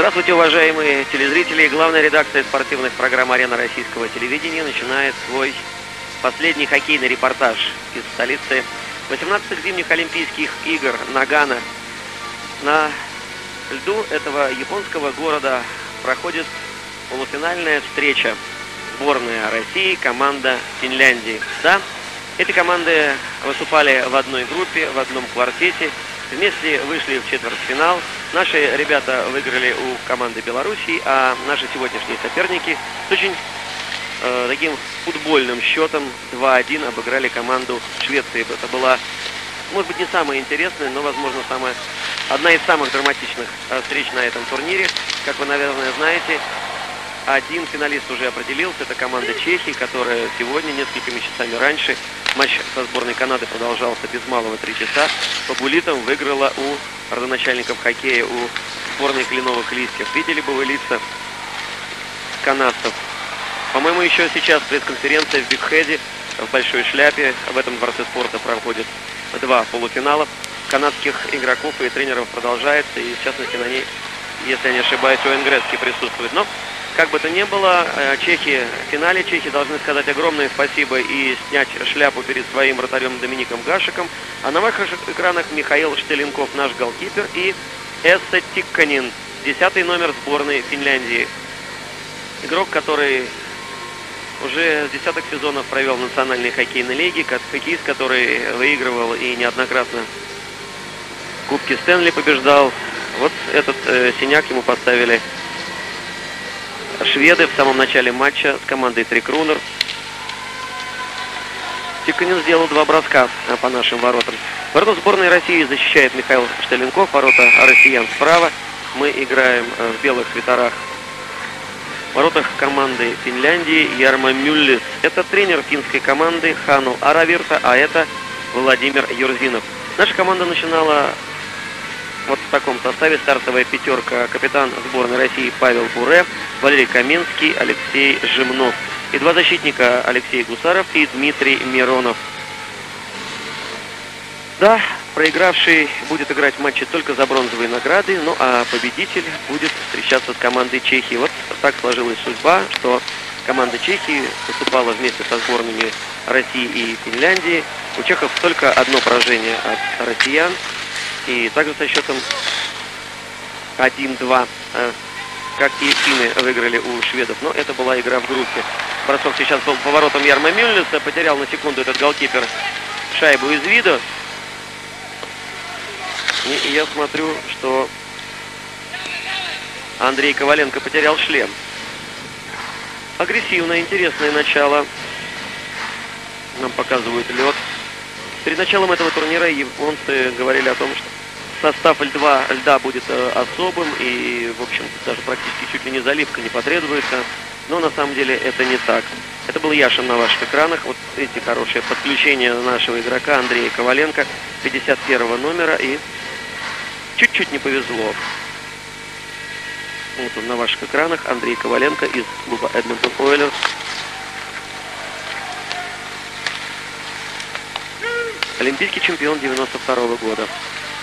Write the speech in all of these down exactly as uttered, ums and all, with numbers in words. Здравствуйте, уважаемые телезрители. Главная редакция спортивных программ «Арена» российского телевидения начинает свой последний хоккейный репортаж из столицы восемнадцатых зимних Олимпийских игр Нагано. На льду этого японского города проходит полуфинальная встреча сборная России, команда Финляндии. Да, эти команды выступали в одной группе, в одном квартете. Вместе вышли в четвертьфинал. Наши ребята выиграли у команды Белоруссии, а наши сегодняшние соперники с очень э, таким футбольным счетом два один обыграли команду Швеции. Это была, может быть, не самая интересная, но, возможно, самая, одна из самых драматичных встреч на этом турнире. Как вы, наверное, знаете, один финалист уже определился. Это команда Чехии, которая сегодня, несколькими часами раньше, матч со сборной Канады продолжался без малого три часа. По буллитам выиграла у родоначальников хоккея, у сборной кленовых листьев. Видели бы вы лица канадцев. По-моему, еще сейчас пресс-конференция в Бигхеде, в Большой Шляпе. В этом дворце спорта проходят два полуфинала канадских игроков и тренеров продолжается. И в частности на ней, если я не ошибаюсь, Уэйн Грецки присутствует. Но как бы то ни было, чехи в финале. Чехи должны сказать огромное спасибо и снять шляпу перед своим вратарем Домиником Гашеком. А на ваших экранах Михаил Шталенков, наш голкипер, и Эса Тикканен, десятый номер сборной Финляндии. Игрок, который уже с десяток сезонов провел в национальной хоккейной лиге, хоккеист, который выигрывал и неоднократно Кубки Стэнли побеждал. Вот этот э, синяк ему поставили шведы в самом начале матча с командой «Три Крунер». Тикканен сделал два броска по нашим воротам. Ворота сборной России защищает Михаил Шталенков. Ворота россиян справа. Мы играем в белых свитерах. В воротах команды Финляндии Ярмо Мюллюс. Это тренер финской команды Ханну Аравирта, а это Владимир Юрзинов. Наша команда начинала вот в таком составе. Стартовая пятерка: капитан сборной России Павел Буре, Валерий Каменский, Алексей Жамнов. И два защитника: Алексей Гусаров и Дмитрий Миронов. Да, проигравший будет играть матчи только за бронзовые награды, ну а победитель будет встречаться с командой Чехии. Вот так сложилась судьба, что команда Чехии выступала вместе со сборными России и Финляндии. У чехов только одно поражение от россиян. И также со счетом один-два, как и финны выиграли у шведов. Но это была игра в группе. Бросок сейчас был поворотом Ярма Мюллюса. Потерял на секунду этот голкипер шайбу из виду. И я смотрю, что Андрей Коваленко потерял шлем. Агрессивное, интересное начало. Нам показывают лед. Перед началом этого турнира японцы говорили о том, что состав льда, льда будет особым и, в общем, даже практически чуть ли не заливка не потребуется. Но на самом деле это не так. Это был Яшин на ваших экранах. Вот эти хорошие подключения нашего игрока Андрея Коваленко, пятьдесят первого номера. И чуть-чуть не повезло. Вот он на ваших экранах. Андрей Коваленко из клуба Эдмонтон Ойлерс. Олимпийский чемпион девяносто второго года.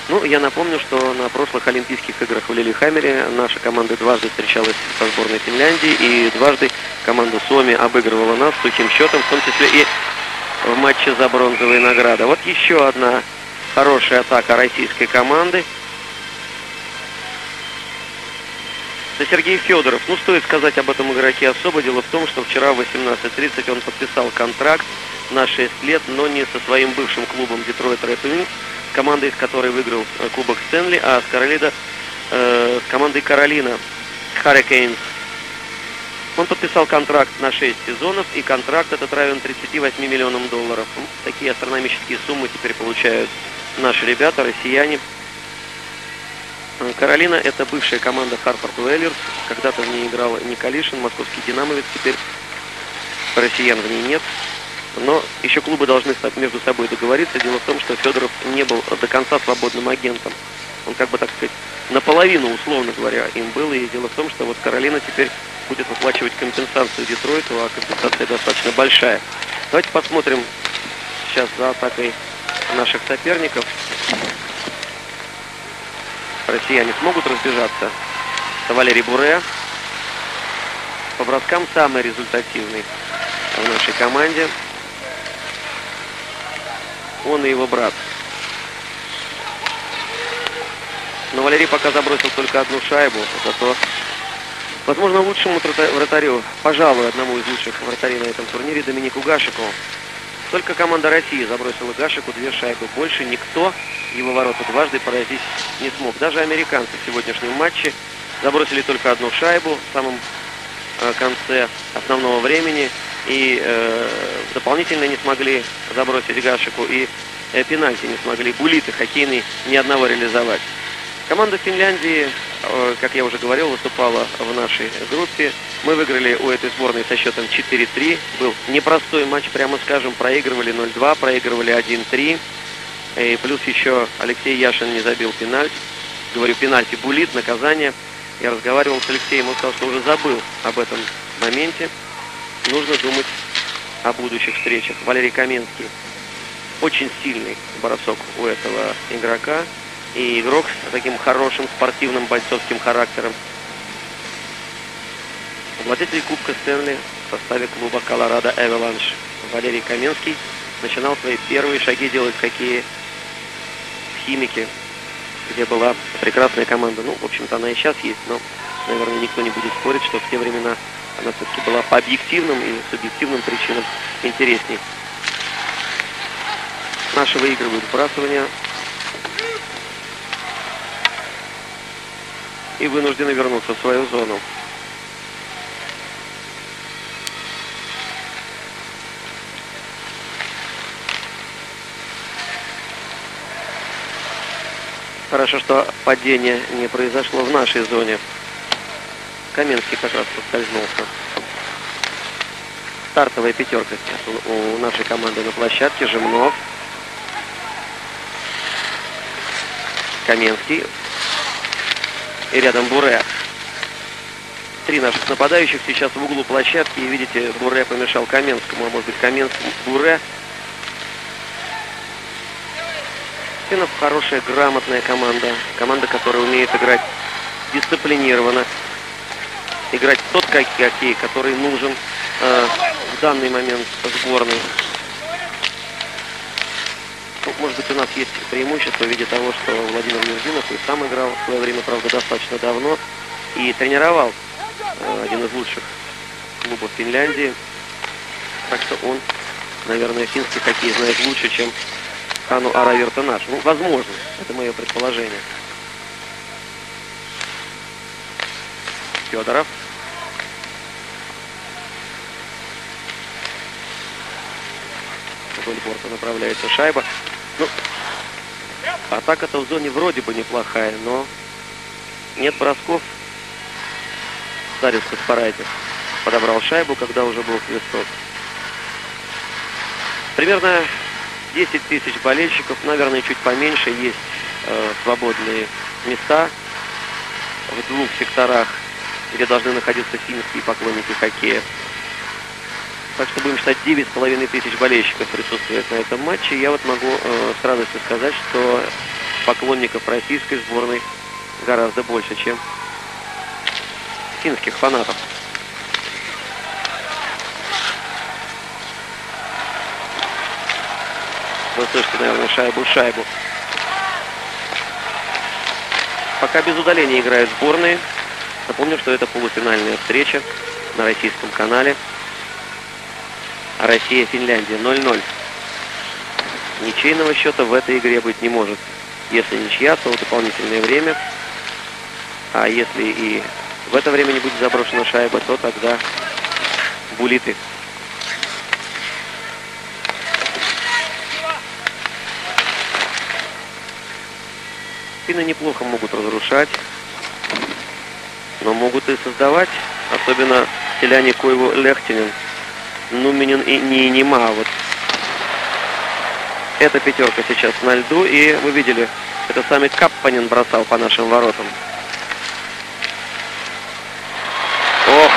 Ну, я напомню, что на прошлых Олимпийских играх в Лиллехаммере наша команда дважды встречалась со сборной Финляндии, и дважды команда Суоми обыгрывала нас сухим счетом, в том числе и в матче за бронзовые награды. Вот еще одна хорошая атака российской команды. Это Сергей Федоров. Ну, стоит сказать об этом игроке особо. Дело в том, что вчера в восемнадцать тридцать он подписал контракт на шесть лет, но не со своим бывшим клубом Детройт Ред Уинг, командой, из которой выиграл Кубок Стэнли, а с Каролида, э, с командой Каролина Харрикейнс. Он подписал контракт на шесть сезонов, и контракт этот равен тридцати восьми миллионам долларов. Такие астрономические суммы теперь получают наши ребята, россияне. Каролина — это бывшая команда Харфорд Уэллерс. Когда-то в ней играл Николишин, московский динамовец. Теперь россиян в ней нет. Но еще клубы должны между собой договориться. Дело в том, что Федоров не был до конца свободным агентом. Он, как бы так сказать, наполовину, условно говоря, им был. И дело в том, что вот Каролина теперь будет выплачивать компенсацию Детройту, а компенсация достаточно большая. Давайте посмотрим сейчас за атакой наших соперников. Россияне смогут разбежаться. Это Валерий Буре. По броскам самый результативный в нашей команде. Он и его брат. Но Валерий пока забросил только одну шайбу. Зато, возможно, лучшему вратарю, пожалуй, одному из лучших вратарей на этом турнире, Доминику Гашеку. Только команда России забросила Гашеку две шайбы. Больше никто его ворота дважды поразить не смог. Даже американцы в сегодняшнем матче забросили только одну шайбу в самом э, конце основного времени. И э, дополнительно не смогли забросить Гашеку. И э, пенальти не смогли. Булиты хоккейный ни одного реализовать. Команда Финляндии, как я уже говорил, выступала в нашей группе. Мы выиграли у этой сборной со счетом четыре три. Был непростой матч, прямо скажем. Проигрывали ноль два, проигрывали один три. И плюс еще Алексей Яшин не забил пенальти. Говорю, пенальти булит, наказание. Я разговаривал с Алексеем, он сказал, что уже забыл об этом моменте. Нужно думать о будущих встречах. Валерий Каменский. Очень сильный бросок у этого игрока. И игрок с таким хорошим спортивным бойцовским характером. Владетель Кубка Стэнли в составе клуба Колорадо Эвеланш. Валерий Каменский начинал свои первые шаги делать в хоккее в Химике, где была прекрасная команда. Ну, в общем-то, она и сейчас есть, но, наверное, никто не будет спорить, что в те времена она все-таки была по объективным и субъективным причинам интересней. Наши выигрывают вбрасывание. И вынуждены вернуться в свою зону. Хорошо, что падение не произошло в нашей зоне. Каменский как раз поскользнулся. Стартовая пятерка сейчас у нашей команды на площадке. Жамнов. Каменский. И рядом Буре. Три наших нападающих сейчас в углу площадки. И видите, Буре помешал Каменскому. А может быть, Каменский Буре. Финнов хорошая, грамотная команда. Команда, которая умеет играть дисциплинированно. Играть тот хоккей, который нужен э, в данный момент сборной. Может быть, у нас есть преимущество в виде того, что Владимир Юрзинов и сам играл в свое время, правда, достаточно давно, и тренировал э, один из лучших клубов Финляндии. Так что он, наверное, финский хоккей знает лучше, чем Ханну Аравирта наш. Ну, возможно, это мое предположение. Федоров. Вдоль борта направляется шайба. Ну, атака-то в зоне вроде бы неплохая, но нет бросков. Дарюс Каспарайтис подобрал шайбу, когда уже был свисток. Примерно десять тысяч болельщиков, наверное, чуть поменьше. Есть э, свободные места в двух секторах, где должны находиться финские поклонники хоккея. Так что будем считать, девять с половиной тысяч болельщиков присутствует на этом матче. Я вот могу э, с радостью сказать, что поклонников российской сборной гораздо больше, чем финских фанатов. Вы слышите, наверное, шайбу-шайбу. Пока без удаления играют сборные. Напомню, что это полуфинальная встреча на российском канале. Россия-Финляндия ноль ноль. Ничейного счета в этой игре быть не может. Если ничья, то дополнительное время. А если и в это время не будет заброшена шайба, то тогда булиты. Финны неплохо могут разрушать, но могут и создавать. Особенно Селянне, Койву, Лехтинен. Нуминин и Ниинимаа. Вот. Эта пятерка сейчас на льду. И вы видели, это сами Каппанин бросал по нашим воротам. Ох,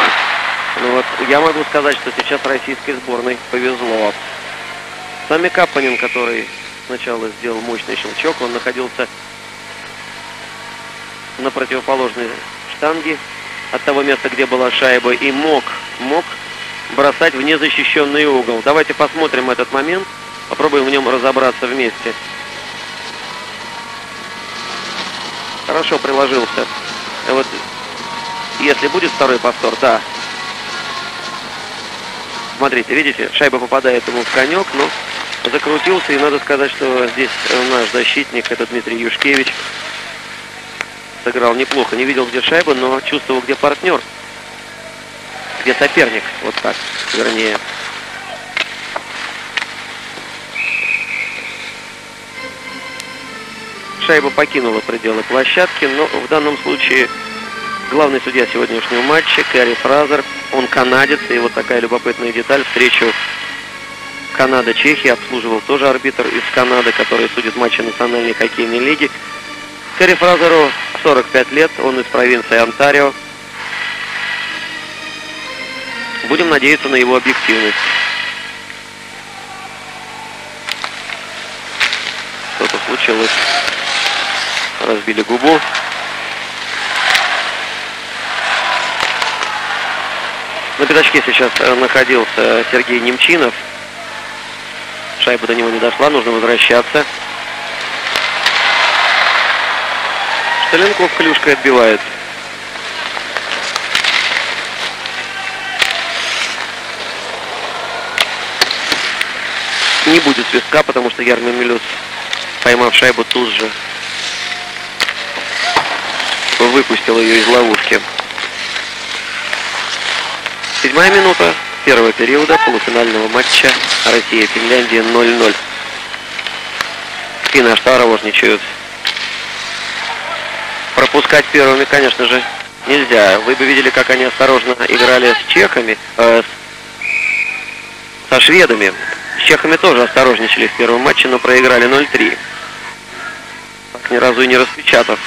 ну вот я могу сказать, что сейчас российской сборной повезло. Сами Каппанин, который сначала сделал мощный щелчок, он находился на противоположной штанги от того места, где была шайба, и мог, мог бросать в незащищенный угол. Давайте посмотрим этот момент, попробуем в нем разобраться вместе. Хорошо приложился. Вот, если будет второй повтор, да. Смотрите, видите, шайба попадает ему в конек, но закрутился, и надо сказать, что здесь наш защитник, это Дмитрий Юшкевич, сыграл неплохо. Не видел, где шайба, но чувствовал, где партнер, где соперник, вот так, вернее. Шайба покинула пределы площадки, но в данном случае главный судья сегодняшнего матча, Кэрри Фрейзер, он канадец, и вот такая любопытная деталь, встречу Канада-Чехия обслуживал тоже арбитр из Канады, который судит матчи Национальной хоккейной лиги. Кэрри Фрейзеру сорок пять лет, он из провинции Онтарио. Будем надеяться на его объективность. Что-то случилось. Разбили губу. На пятачке сейчас находился Сергей Немчинов. Шайба до него не дошла, нужно возвращаться. Шталенков клюшкой отбивает. Не будет свистка, потому что Ярмо Мюллюс, поймав шайбу, тут же выпустил ее из ловушки. Седьмая минута первого периода полуфинального матча Россия-Финляндия ноль ноль. Финны осторожничают. Пропускать первыми, конечно же, нельзя. Вы бы видели, как они осторожно играли с чехами, э, со шведами. С чехами тоже осторожничали в первом матче, но проиграли ноль три. Так ни разу и не распечатав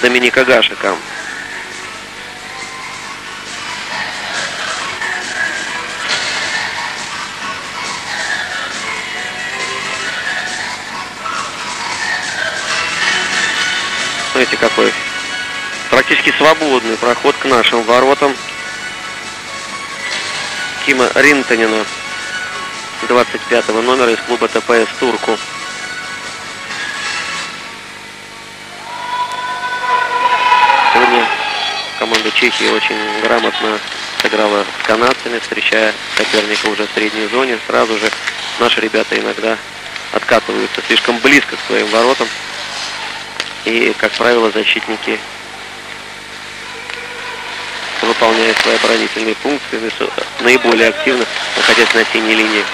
Доминика Гашека. Смотрите, какой практически свободный проход к нашим воротам Киммо Ринтанена, двадцать пятого номера из клуба ТПС «Турку». Сегодня команда Чехии очень грамотно сыграла с канадцами, встречая соперника уже в средней зоне. Сразу же наши ребята иногда откатываются слишком близко к своим воротам. И, как правило, защитники, выполняя свои оборонительные функции, наиболее активно находясь на синей линии.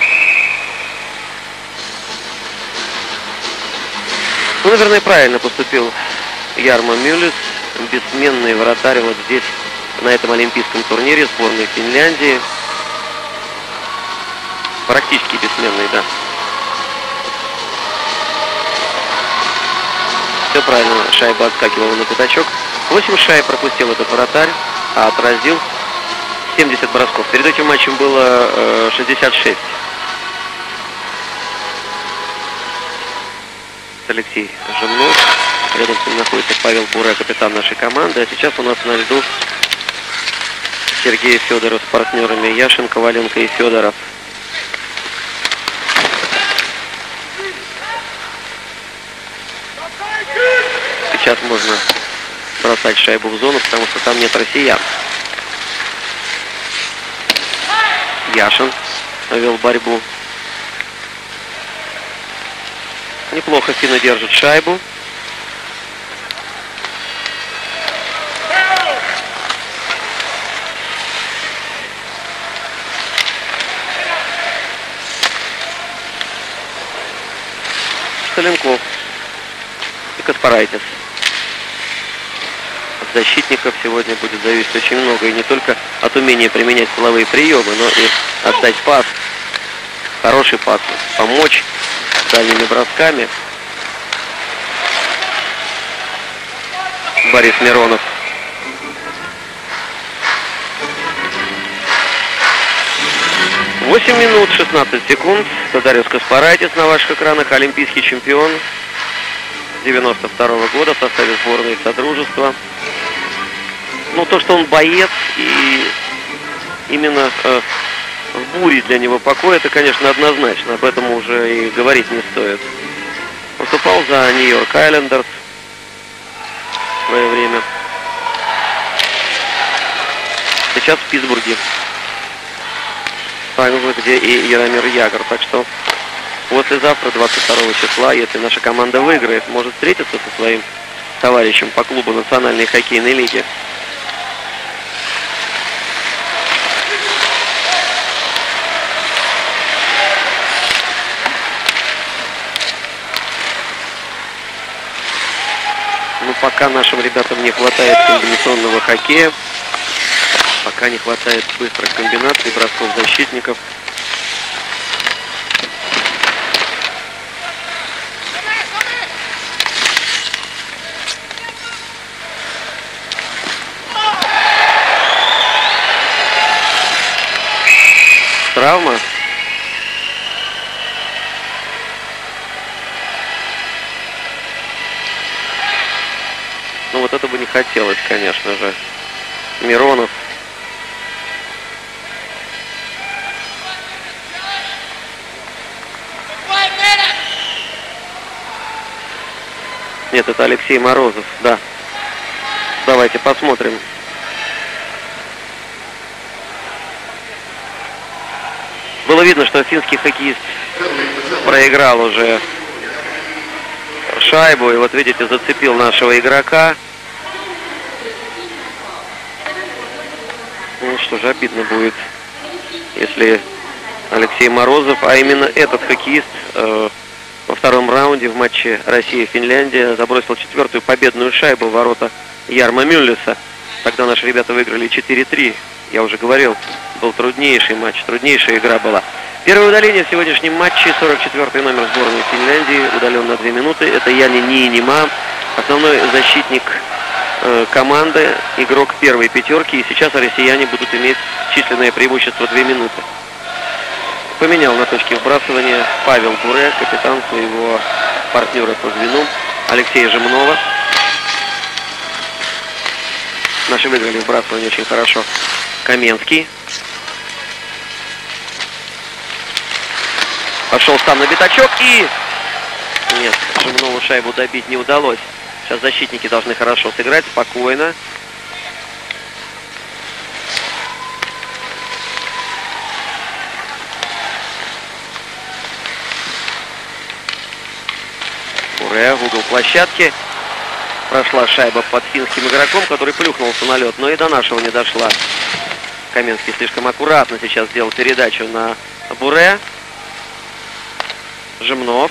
Ну, наверное, правильно поступил Ярмо Мюллюс, бессменный вратарь вот здесь, на этом олимпийском турнире сборной Финляндии. Практически бессменный, да. Все правильно, шайба отскакивала на пятачок. восемь шайб пропустил этот вратарь, а отразил семьдесят бросков. Перед этим матчем было э, шестьдесят шесть. Алексей Жамнов. Рядом с ним находится Павел Буре, капитан нашей команды. А сейчас у нас на льду Сергей Федоров с партнерами Яшин, Коваленко и Федоров. Сейчас можно бросать шайбу в зону, потому что там нет россиян. Яшин вел борьбу. Неплохо финны держит шайбу. Шталенков и Каспарайтис. От защитников сегодня будет зависеть очень много, и не только от умения применять силовые приемы, но и отдать пас, хороший пас, помочь дальними бросками. Борис Миронов. восемь минут шестнадцать секунд. Дарюс Каспарайтис на ваших экранах, олимпийский чемпион девяносто второго года в составе сборной Содружества. но то, что он боец, и именно э, в буре для него покоя, это, конечно, однозначно. Об этом уже и говорить не стоит. Выступал за Нью-Йорк Айлендерс в свое время. Сейчас в Питтсбурге. Где и Яромир Ягор. Так что послезавтра, двадцать второго числа, если наша команда выиграет, может встретиться со своим товарищем по клубу Национальной хоккейной лиги. Ну, пока нашим ребятам не хватает комбинационного хоккея. Пока не хватает быстрых комбинаций, бросков защитников. Травма. Ну вот это бы не хотелось, конечно же. Миронов. Нет, это Алексей Морозов, да. Давайте посмотрим. Было видно, что финский хоккеист проиграл уже шайбу. И вот видите, зацепил нашего игрока. Ну что же, обидно будет, если Алексей Морозов, а именно этот хоккеист... Э, во втором раунде в матче Россия-Финляндия забросил четвертую победную шайбу в ворота Ярмо Мюллюса. Тогда наши ребята выиграли четыре-три. Я уже говорил, был труднейший матч, труднейшая игра была. Первое удаление в сегодняшнем матче. сорок четвёртый номер сборной Финляндии. Удален на две минуты. Это Янне Ниинимаа. Основной защитник э, команды. Игрок первой пятерки. И сейчас россияне будут иметь численное преимущество две минуты. Поменял на точке вбрасывания Павел Буре, капитан своего партнера по звену Алексея Жамнова. Наши выиграли вбрасывание очень хорошо. Каменский. Пошел сам на пятачок и... Нет, Жамнову шайбу добить не удалось. Сейчас защитники должны хорошо сыграть, спокойно. В угол площадки прошла шайба под финским игроком, который плюхнулся на лед, но и до нашего не дошла. Каменский слишком аккуратно сейчас сделал передачу на Буре. Жимнов.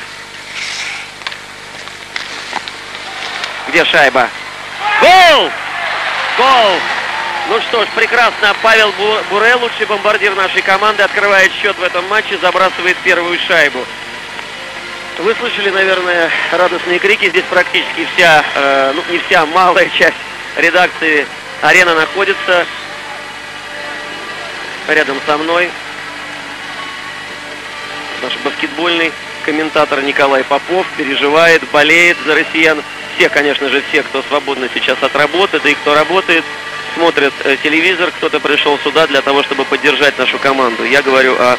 Где шайба? Гол! Гол! Ну что ж, прекрасно. Павел Буре, лучший бомбардир нашей команды, открывает счет в этом матче, забрасывает первую шайбу. Вы слышали, наверное, радостные крики. Здесь практически вся, э, ну не вся, малая часть редакции «Арена» находится рядом со мной. Наш баскетбольный комментатор Николай Попов переживает, болеет за россиян. Все, конечно же, все, кто свободно сейчас от работы, да и кто работает, смотрят э, телевизор. Кто-то пришел сюда для того, чтобы поддержать нашу команду. Я говорю о...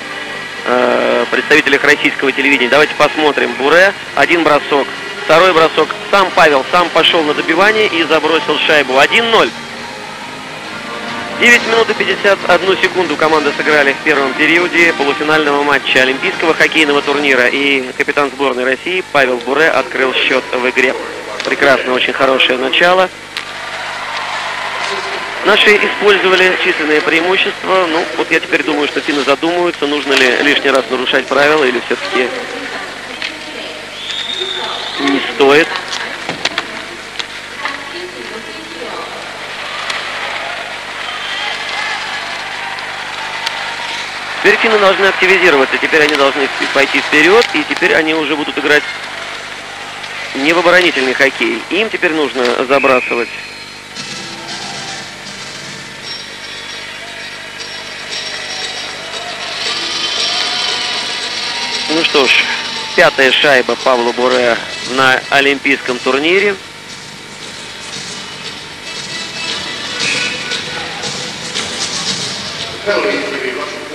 представителях российского телевидения. Давайте посмотрим. Буре. Один бросок. Второй бросок. Сам Павел сам пошел на добивание и забросил шайбу. один ноль. девять минут и пятьдесят одну секунду команды сыграли в первом периоде полуфинального матча Олимпийского хоккейного турнира. И капитан сборной России Павел Буре открыл счет в игре. Прекрасно. Очень хорошее начало. Наши использовали численное преимущество. Ну, вот я теперь думаю, что финны задумаются, нужно ли лишний раз нарушать правила или все-таки не стоит. Теперь финны должны активизироваться, теперь они должны пойти вперед, и теперь они уже будут играть не в оборонительный хоккей. Им теперь нужно забрасывать. Ну что ж, пятая шайба Павла Буре на олимпийском турнире.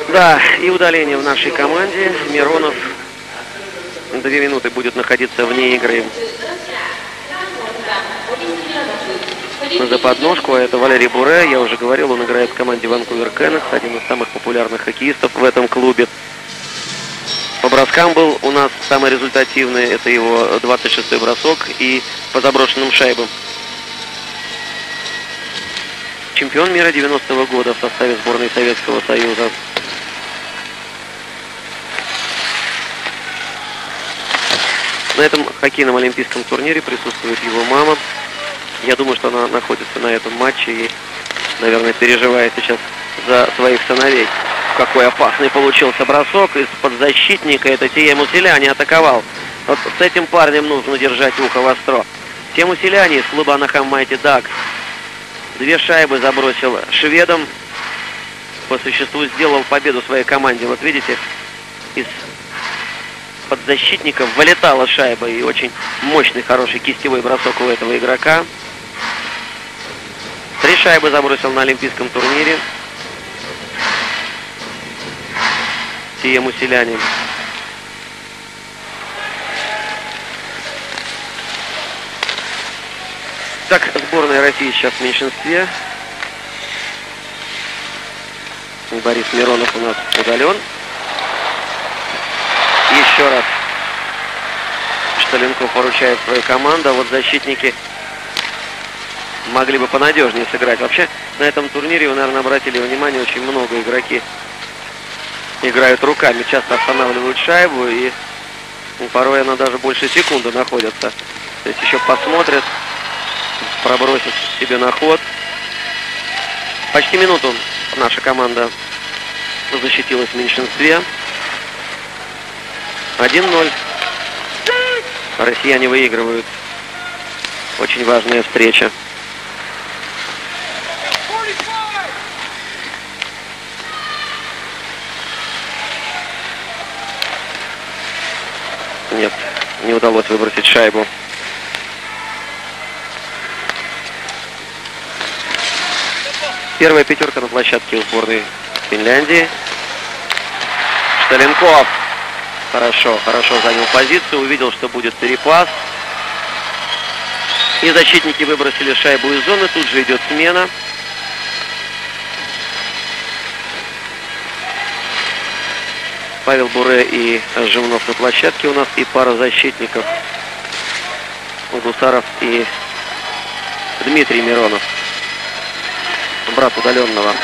Да, и удаление в нашей команде. Миронов две минуты будет находиться вне игры за подножку. А это Валерий Буре. Я уже говорил, он играет в команде Ванкувер Кэннетс, один из самых популярных хоккеистов в этом клубе. По броскам был у нас самый результативный, это его двадцать шестой бросок, и по заброшенным шайбам. Чемпион мира девяностого года в составе сборной Советского Союза. На этом хоккейном олимпийском турнире присутствует его мама. Я думаю, что она находится на этом матче и, наверное, переживает сейчас за своих сыновей. Какой опасный получился бросок из-под защитника. Это Теему Селянне атаковал. Вот с этим парнем нужно держать ухо востро. Теему Селянне из клуба Анахайм Майти Дакс. Две шайбы забросил шведам. По существу сделал победу своей команде. Вот видите, из-под защитника вылетала шайба. И очень мощный, хороший кистевой бросок у этого игрока. Три шайбы забросил на олимпийском турнире Теему Селянне. Так, сборная России сейчас в меньшинстве. Борис Миронов у нас удален. Еще раз Шталенков поручает свою команду. Вот защитники могли бы понадежнее сыграть. Вообще, на этом турнире вы, наверное, обратили внимание, очень много игроки играют руками, часто останавливают шайбу, и порой она даже больше секунды находится. То есть еще посмотрят, пробросят себе на ход. Почти минуту наша команда защитилась в меньшинстве. один ноль. Россияне выигрывают. Очень важная встреча. Нет, не удалось выбросить шайбу. Первая пятерка на площадке у сборной Финляндии. Шталенков хорошо, хорошо занял позицию, увидел, что будет перепас. И защитники выбросили шайбу из зоны, тут же идет смена. Павел Буре и Жамнов на площадке у нас, и пара защитников Гусаров и Дмитрий Миронов, брат удаленного.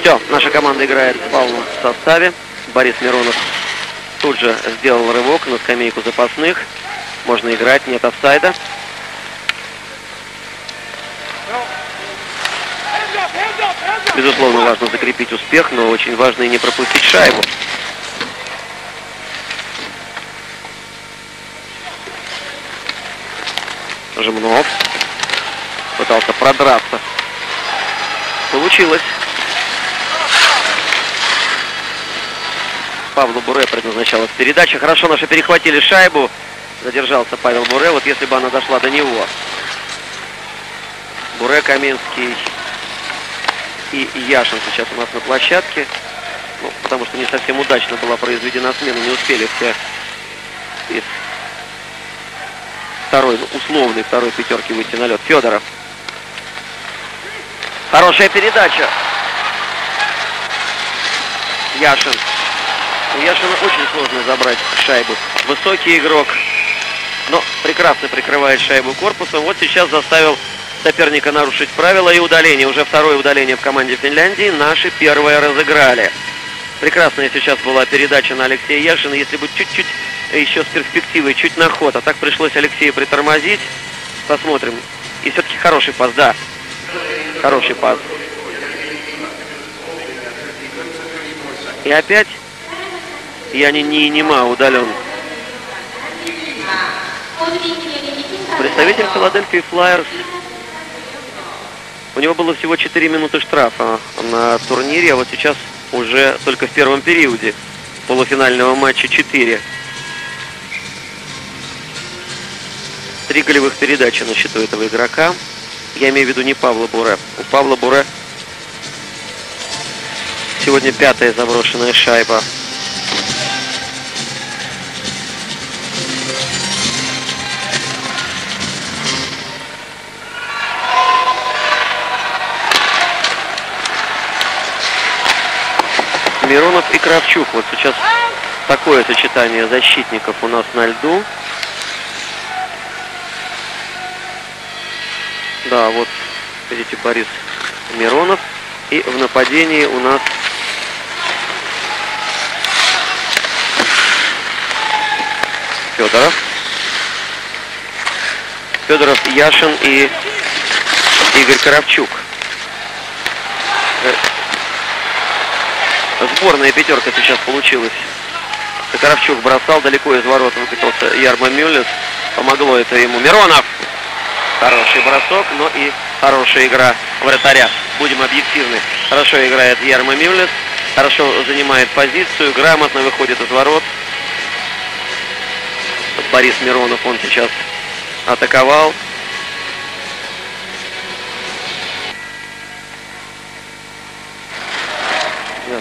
Все, наша команда играет в полном составе. Борис Миронов тут же сделал рывок на скамейку запасных. Можно играть, нет офсайда. Безусловно, важно закрепить успех, но очень важно и не пропустить шайбу. Жамнов пытался продраться. Получилось. Павлу Буре предназначалась передача. Хорошо, наши перехватили шайбу. Задержался Павел Буре. Вот если бы она дошла до него. Буре, Каменский и Яшин сейчас у нас на площадке, ну, потому что не совсем удачно была произведена смена, не успели все из второй, ну, условной второй пятерки выйти на лед. Федоров. Хорошая передача. Яшин. У Яшина очень сложно забрать шайбу. Высокий игрок, но прекрасно прикрывает шайбу корпусом. Вот сейчас заставил соперника нарушить правила, и удаление. Уже второе удаление в команде Финляндии. Наши первое разыграли. Прекрасная сейчас была передача на Алексея Яшина. Если бы чуть-чуть еще с перспективой, чуть на ход. А так пришлось Алексею притормозить. Посмотрим. И все-таки хороший пас, да. Хороший пас. И опять Янне Ниинимаа удален. Представитель Филадельфии Флайерс. У него было всего четыре минуты штрафа на турнире, а вот сейчас уже только в первом периоде полуфинального матча четыре. Три голевых передачи на счету этого игрока. Я имею в виду не Павла Буре. У Павла Буре сегодня пятая заброшенная шайба. Миронов и Кравчук. Вот сейчас такое сочетание защитников у нас на льду. Да, вот, видите, Борис Миронов. И в нападении у нас Федоров. Федоров, Яшин и Игорь Кравчук. Сборная пятерка сейчас получилась. Кравчук бросал далеко из ворот, выкатился Ярмо Мюллюс. Помогло это ему. Миронов! Хороший бросок, но и хорошая игра вратаря. Будем объективны. Хорошо играет Ярмо Мюллюс. Хорошо занимает позицию. Грамотно выходит из ворот. Борис Миронов, он сейчас атаковал.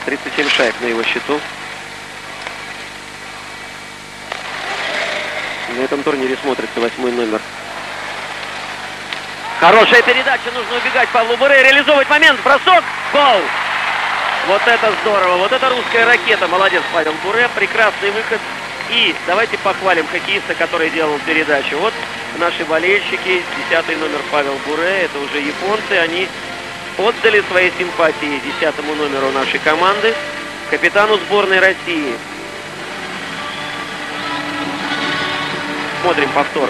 тридцать семь шайб на его счету. На этом турнире смотрится восьмой номер. Хорошая передача, нужно убегать Павлу Буре, реализовывать момент, бросок, гол! Вот это здорово, вот это русская ракета, молодец Павел Буре, прекрасный выход. И давайте похвалим хоккеиста, который делал передачу. Вот наши болельщики, десятый номер Павел Буре, это уже японцы, они отдали свои симпатии десятому номеру нашей команды, капитану сборной России. Смотрим повтор.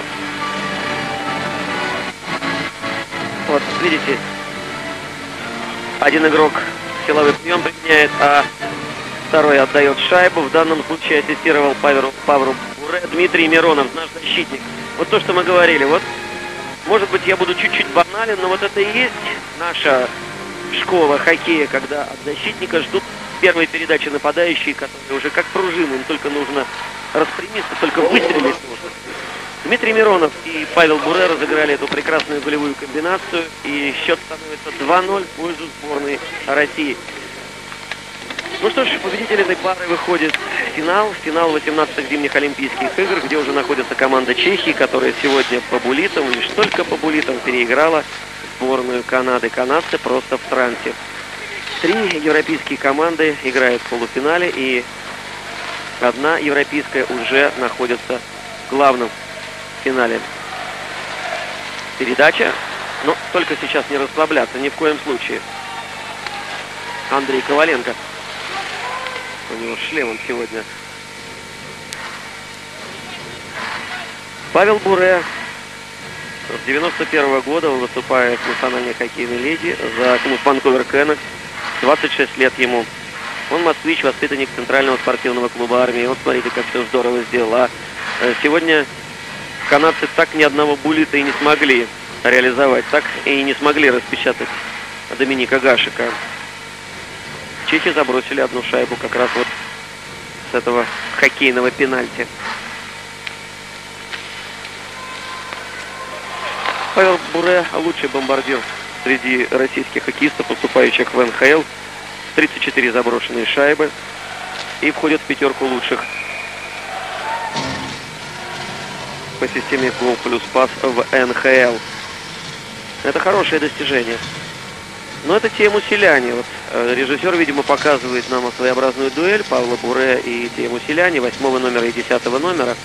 Вот, видите, один игрок силовой прием применяет, а второй отдает шайбу. В данном случае ассистировал Павел Павел Буре Дмитрий Миронов, наш защитник. Вот то, что мы говорили. Вот, может быть, я буду чуть-чуть банален, но вот это и есть наша школа хоккея, когда от защитника ждут первые передачи нападающие, которые уже как пружины, им только нужно распрямиться, только выстрелить нужно. Дмитрий Миронов и Павел Буре разыграли эту прекрасную голевую комбинацию. И счет становится два ноль в пользу сборной России. Ну что ж, победитель этой пары выходит в финал. Финал восемнадцатых зимних Олимпийских игр, где уже находится команда Чехии, которая сегодня по булитам, лишь только по булитам, переиграла сборную Канады. Канадцы просто в трансе. Три европейские команды играют в полуфинале, и одна европейская уже находится в главном финале. Передача, но только сейчас не расслабляться, ни в коем случае. Андрей Коваленко. У него шлемом сегодня. Павел Буре. С девяносто первого года он выступает в национальной хоккейной лиге за клуб Ванкувер Кэнакс. двадцать шесть лет ему. Он москвич, воспитанник Центрального спортивного клуба армии. Вот смотрите, как все здорово сделал. А сегодня канадцы так ни одного буллита и не смогли реализовать, так и не смогли распечатать Доминика Гашека. Чехи забросили одну шайбу как раз вот с этого хоккейного пенальти. Павел Буре лучший бомбардир среди российских хоккеистов, поступающих в эн ха эл. тридцать четыре заброшенные шайбы и входит в пятерку лучших по системе гол плюс пас в эн ха эл. Это хорошее достижение. Но это Теему Селянне. Вот, э, режиссер, видимо, показывает нам своеобразную дуэль Павла Буре и Теему Селянне, восьмого номера и десятого номера,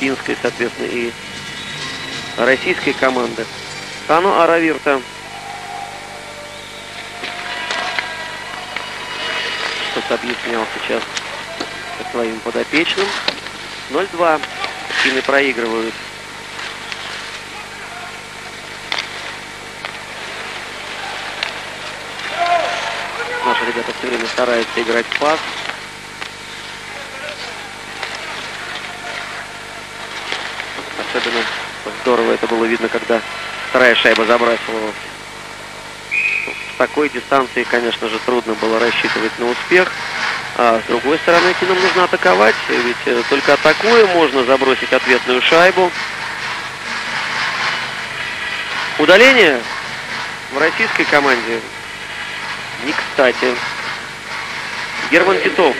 финской, соответственно, и российской команды. Ханну Аравирта. Что-то объяснял сейчас своим подопечным. ноль два. Финны проигрывают. Наши ребята все время стараются играть в пас. Особенно здорово это было видно, когда вторая шайба забрасывалась. С такой дистанции, конечно же, трудно было рассчитывать на успех. А с другой стороны, нам нужно атаковать, ведь только атакуя можно забросить ответную шайбу. Удаление в российской команде не кстати. Герман Титов.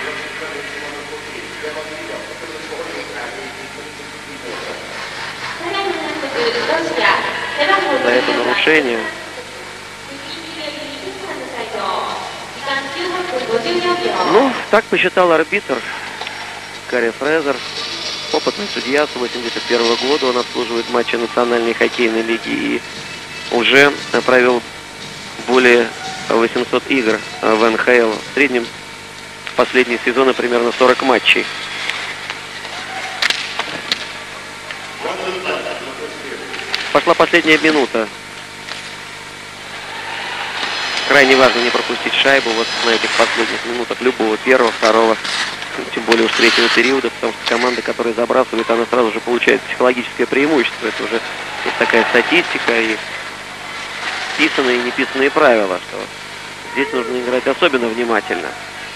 За это нарушение. Ну, так посчитал арбитр Кэрри Фрейзер. Опытный судья с восемьдесят первого года. Он обслуживает матчи Национальной хоккейной лиги и уже провел более восьмисот игр в эн ха эл. В среднем в последние сезоны примерно сорок матчей. Пошла последняя минута. Крайне важно не пропустить шайбу вот на этих последних минутах любого первого, второго, тем более уж третьего периода, потому что команда, которая забрасывает, она сразу же получает психологическое преимущество. Это уже вот такая статистика и писанные и неписанные правила, что здесь нужно играть особенно внимательно.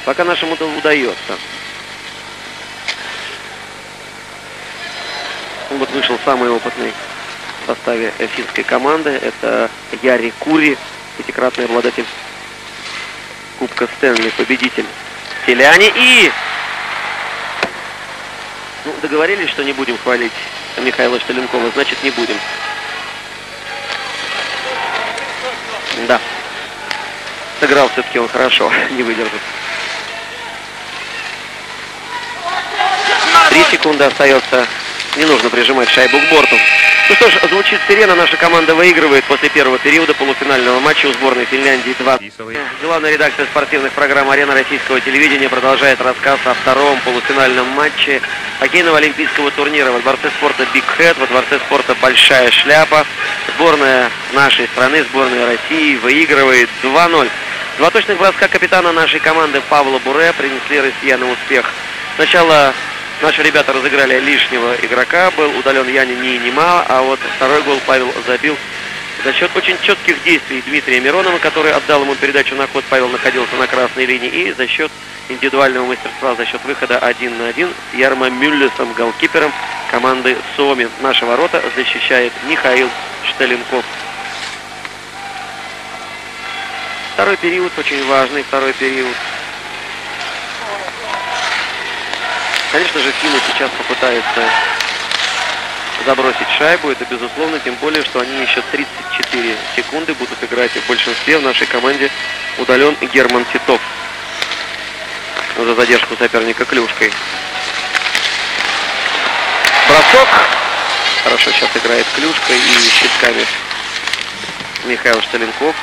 Пока нашему удается. Вот вышел самый опытный в составе финской команды. Это Яри Кури, пятикратный обладатель Кубка Стэнли, победитель Селянне. И ну, договорились, что не будем хвалить Михаила Шталенкова, значит не будем. Да, сыграл все-таки он хорошо, не выдержит. Три секунды остается. Не нужно прижимать шайбу к борту. Ну что ж, звучит сирена. Наша команда выигрывает после первого периода полуфинального матча у сборной Финляндии два. Главная редакция спортивных программ «Арена» российского телевидения продолжает рассказ о втором полуфинальном матче хоккейного олимпийского турнира во дворце спорта «Биг Хэт», во дворце спорта «Большая шляпа». Сборная нашей страны, сборная России выигрывает два ноль. Два точных броска капитана нашей команды Павла Буре принесли россиянам успех. Сначала наши ребята разыграли лишнего игрока, был удален Янне Ниинимаа, а вот второй гол Павел забил за счет очень четких действий Дмитрия Миронова, который отдал ему передачу на ход, Павел находился на красной линии, и за счет индивидуального мастерства, за счет выхода один на один с Ярмо Мюллюсом, голкипером команды Суоми. Наши ворота защищает Михаил Шталенков. Второй период, очень важный второй период. Конечно же, финны сейчас попытаются забросить шайбу, это безусловно, тем более, что они еще тридцать четыре секунды будут играть, и в большинстве в нашей команде удален Герман Титов за задержку соперника клюшкой. Бросок. Хорошо сейчас играет клюшкой и щитками Михаил Шталенков.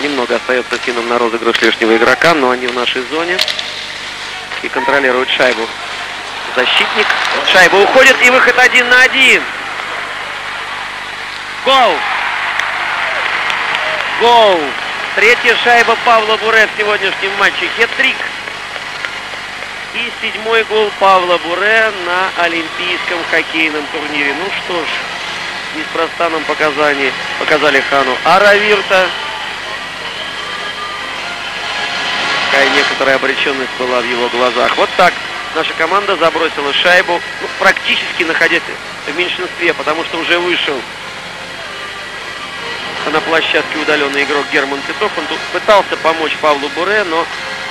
Немного остается финнам на розыгрыш лишнего игрока, но они в нашей зоне и контролируют шайбу. Защитник. Шайба уходит и выход один на один. Гол! Гол! Третья шайба Павла Буре в сегодняшнем матче. Хет-трик. И седьмой гол Павла Буре на олимпийском хоккейном турнире. Ну что ж, неспроста нам показали, показали Ханну Аравирта. Некоторая обреченность была в его глазах. Вот так наша команда забросила шайбу, ну, практически находясь в меньшинстве, потому что уже вышел на площадке удаленный игрок Герман Титов. Он тут пытался помочь Павлу Буре, но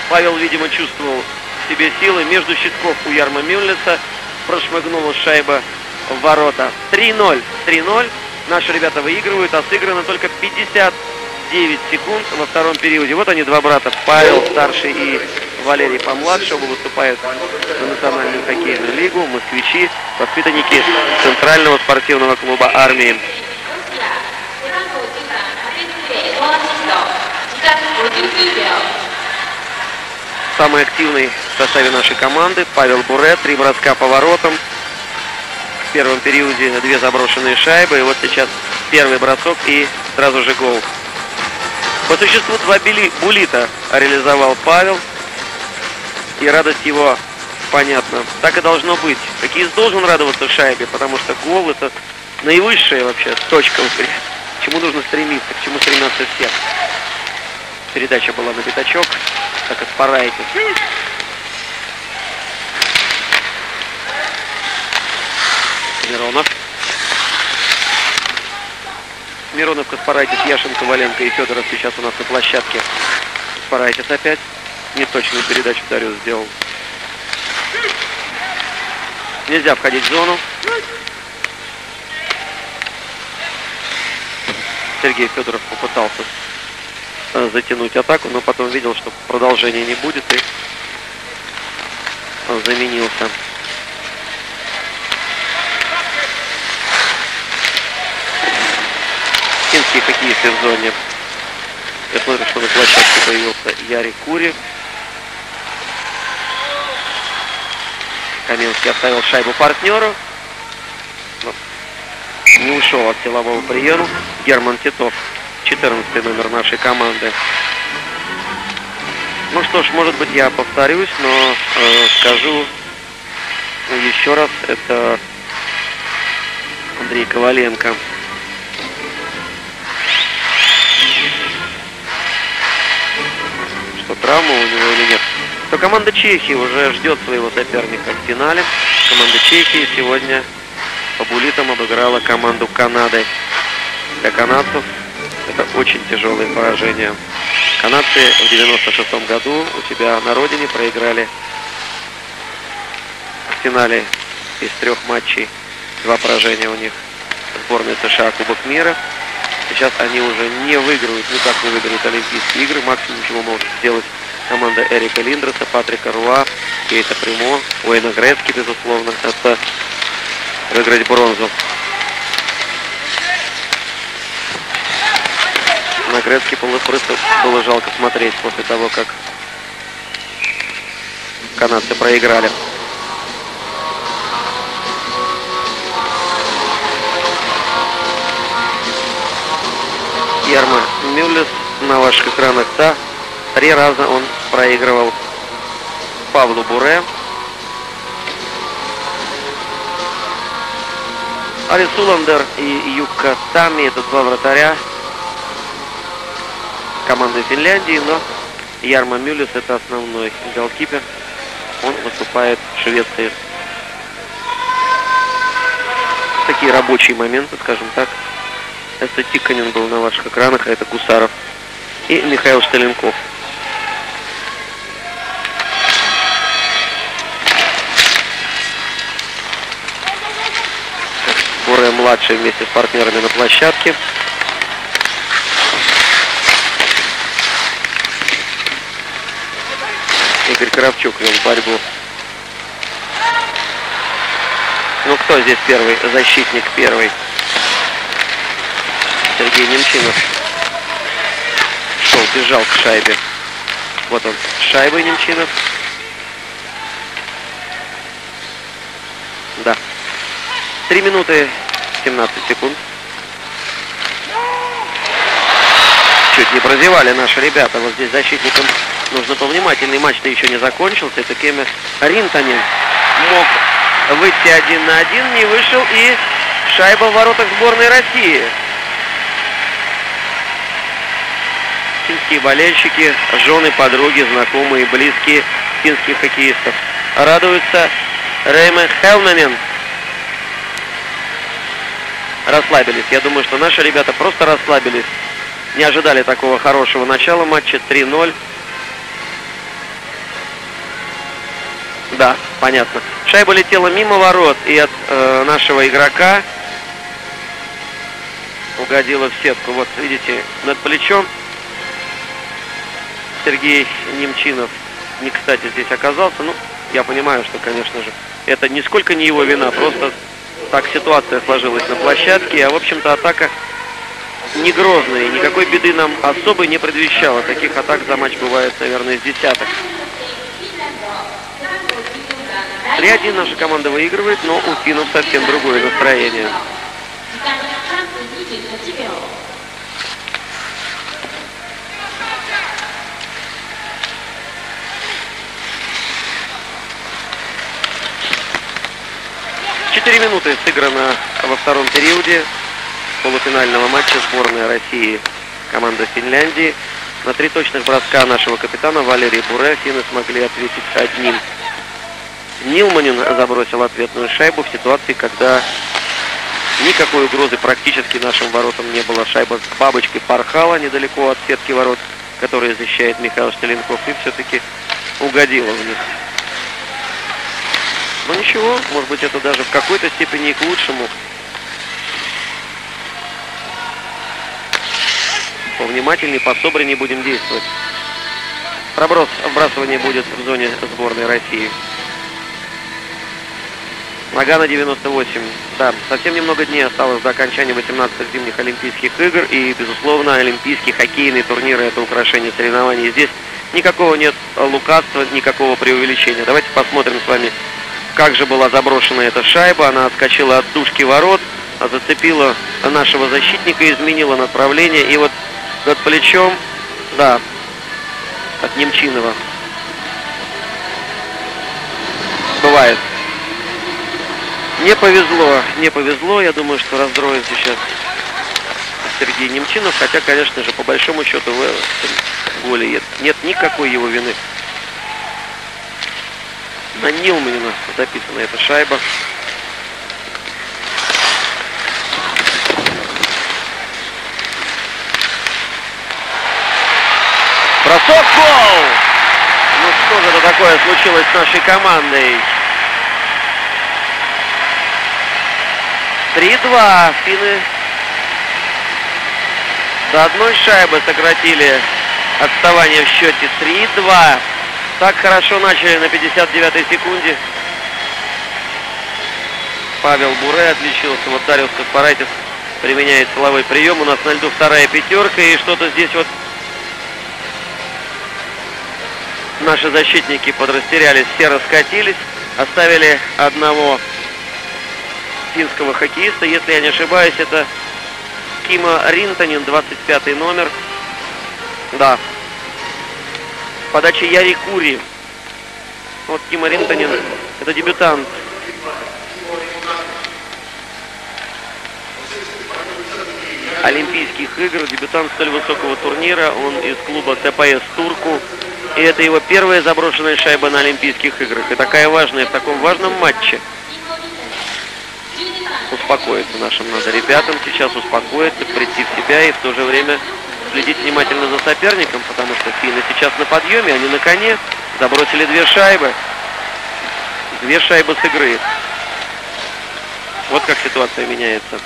Павел, видимо, чувствовал в себе силы. Между щитков у Ярма Мюллиса прошмыгнула шайба в ворота. три ноль. три ноль. Наши ребята выигрывают, а сыграно только пятьдесят девять секунд во втором периоде. Вот они, два брата, Павел старший и Валерий помладше, оба выступают за Национальную хоккейную лигу, москвичи, воспитанники Центрального спортивного клуба армии. Самый активный в составе нашей команды Павел Буре, три броска по воротам. В первом периоде две заброшенные шайбы, и вот сейчас первый бросок и сразу же гол. По существу два буллита реализовал Павел, и радость его понятна. Так и должно быть. Хоккеист должен радоваться шайбе, потому что гол — это наивысшая вообще точка, к чему нужно стремиться, к чему стремятся все. Передача была на пятачок, как от Парайтис. Миронов. Миронов, Каспарайтис, Яшин, Коваленко и Федоров сейчас у нас на площадке. Каспарайтис опять. Неточную передачу Дарюс сделал. Нельзя входить в зону. Сергей Федоров попытался затянуть атаку, но потом видел, что продолжения не будет, и заменился. Финские хоккеисты в зоне. Я смотрю, что на площадке появился Яри Кури. Каменский оставил шайбу партнеру. Не ушел от силового приема. Герман Титов, четырнадцатый номер нашей команды. Ну что ж, может быть, я повторюсь, но э, скажу еще раз. Это Андрей Коваленко. Что, травма у него или нет? То команда Чехии уже ждет своего соперника в финале. Команда Чехии сегодня по буллитам обыграла команду Канады. Для канадцев это очень тяжелое поражение. Канадцы в девяносто шестом году у себя на родине проиграли в финале из трех матчей. Два поражения у них сборная США Кубок мира. Сейчас они уже не выигрывают, никак не выигрывают Олимпийские игры. Максимум, чего может сделать команда Эрика Линдреса, Патрика Руа, Кейта Примо, Уэйна Грецки, безусловно, это выиграть бронзу. На Грецки было, просто было жалко смотреть после того, как канадцы проиграли. Ярмо Мюллюс на ваших экранах, да, три раза он проигрывал Павлу Буре. Ари Суландер и Юка Тами, это два вратаря команды Финляндии, но Ярмо Мюллюс это основной голкипер, он выступает в Швеции. Такие рабочие моменты, скажем так. Эса Тикканен был на ваших экранах, а это Гусаров и Михаил Шталенков. Младший вместе с партнерами на площадке. Игорь Кравчук вел борьбу. Ну кто здесь первый? Защитник первый. Сергей Немчинов шел, бежал к шайбе. Вот он, шайба Немчинов. Да. Три минуты. семнадцать секунд. Чуть не прозевали наши ребята. Вот здесь защитникам нужно повнимательнее. Матч-то еще не закончился. Это Киммо Ринтанен мог выйти один на один. Не вышел. И шайба в воротах сборной России. Финские болельщики, жены, подруги, знакомые, близкие финских хоккеистов радуются. Рейме Хелменен. Расслабились. Я думаю, что наши ребята просто расслабились. Не ожидали такого хорошего начала матча. три ноль. Да, понятно. Шайба летела мимо ворот и от э, нашего игрока угодила в сетку. Вот, видите, над плечом. Сергей Немчинов не кстати здесь оказался. Ну, я понимаю, что, конечно же, это нисколько не его вина. Просто... Так ситуация сложилась на площадке, а в общем-то атака не грозная, никакой беды нам особой не предвещала. Таких атак за матч бывает, наверное, с десяток. три один наша команда выигрывает, но у финнов совсем другое настроение. четыре минуты сыграно во втором периоде полуфинального матча сборная России, команда Финляндии. На три точных броска нашего капитана Валерия Буре финны смогли ответить одним. Нилманин забросил ответную шайбу в ситуации, когда Никакой угрозы практически нашим воротам не было. Шайба с бабочкой порхала недалеко от сетки ворот, которые защищает Михаил Шталенков, и все-таки угодила в них. Но ничего, может быть, это даже в какой-то степени и к лучшему. Повнимательнее, пособраннее будем действовать. Проброс, вбрасывание будет в зоне сборной России. Нога на девяносто восемь. Да, совсем немного дней осталось до окончания восемнадцатых зимних Олимпийских игр. И, безусловно, олимпийские хоккейные турниры – это украшение соревнований. Здесь никакого нет лукавства, никакого преувеличения. Давайте посмотрим с вами, как же была заброшена эта шайба. Она отскочила от дужки ворот, зацепила нашего защитника, изменила направление. И вот над плечом, да, от Немчинова. Бывает. Не повезло, не повезло. Я думаю, что раздроит сейчас Сергей Немчинов. Хотя, конечно же, по большому счету в голе нет никакой его вины. На Нилманина записана эта шайба. Бросок, гол! Ну что же это такое случилось с нашей командой? три-два. Финны до одной шайбы сократили отставание в счете. три-два. Так хорошо начали на пятьдесят девятой секунде. Павел Буре отличился. Вот Дарюс Каспарайтис применяет силовой прием. У нас на льду вторая пятерка. И что-то здесь вот наши защитники подрастерялись. Все раскатились. Оставили одного финского хоккеиста, если я не ошибаюсь, это Киммо Ринтанен, двадцать пятый номер. Да. Подача Яри Кури. Вот Киммо Ринтанен, это дебютант. Олимпийских игр, дебютант столь высокого турнира. Он из клуба ТПС Турку. И это его первая заброшенная шайба на Олимпийских играх. И такая важная, в таком важном матче. Успокоиться нашим надо ребятам, сейчас успокоиться, прийти в себя и в то же время следить внимательно за соперником, потому что финны сейчас на подъеме, они на коне, забросили две шайбы. Две шайбы с игры. Вот как ситуация меняется.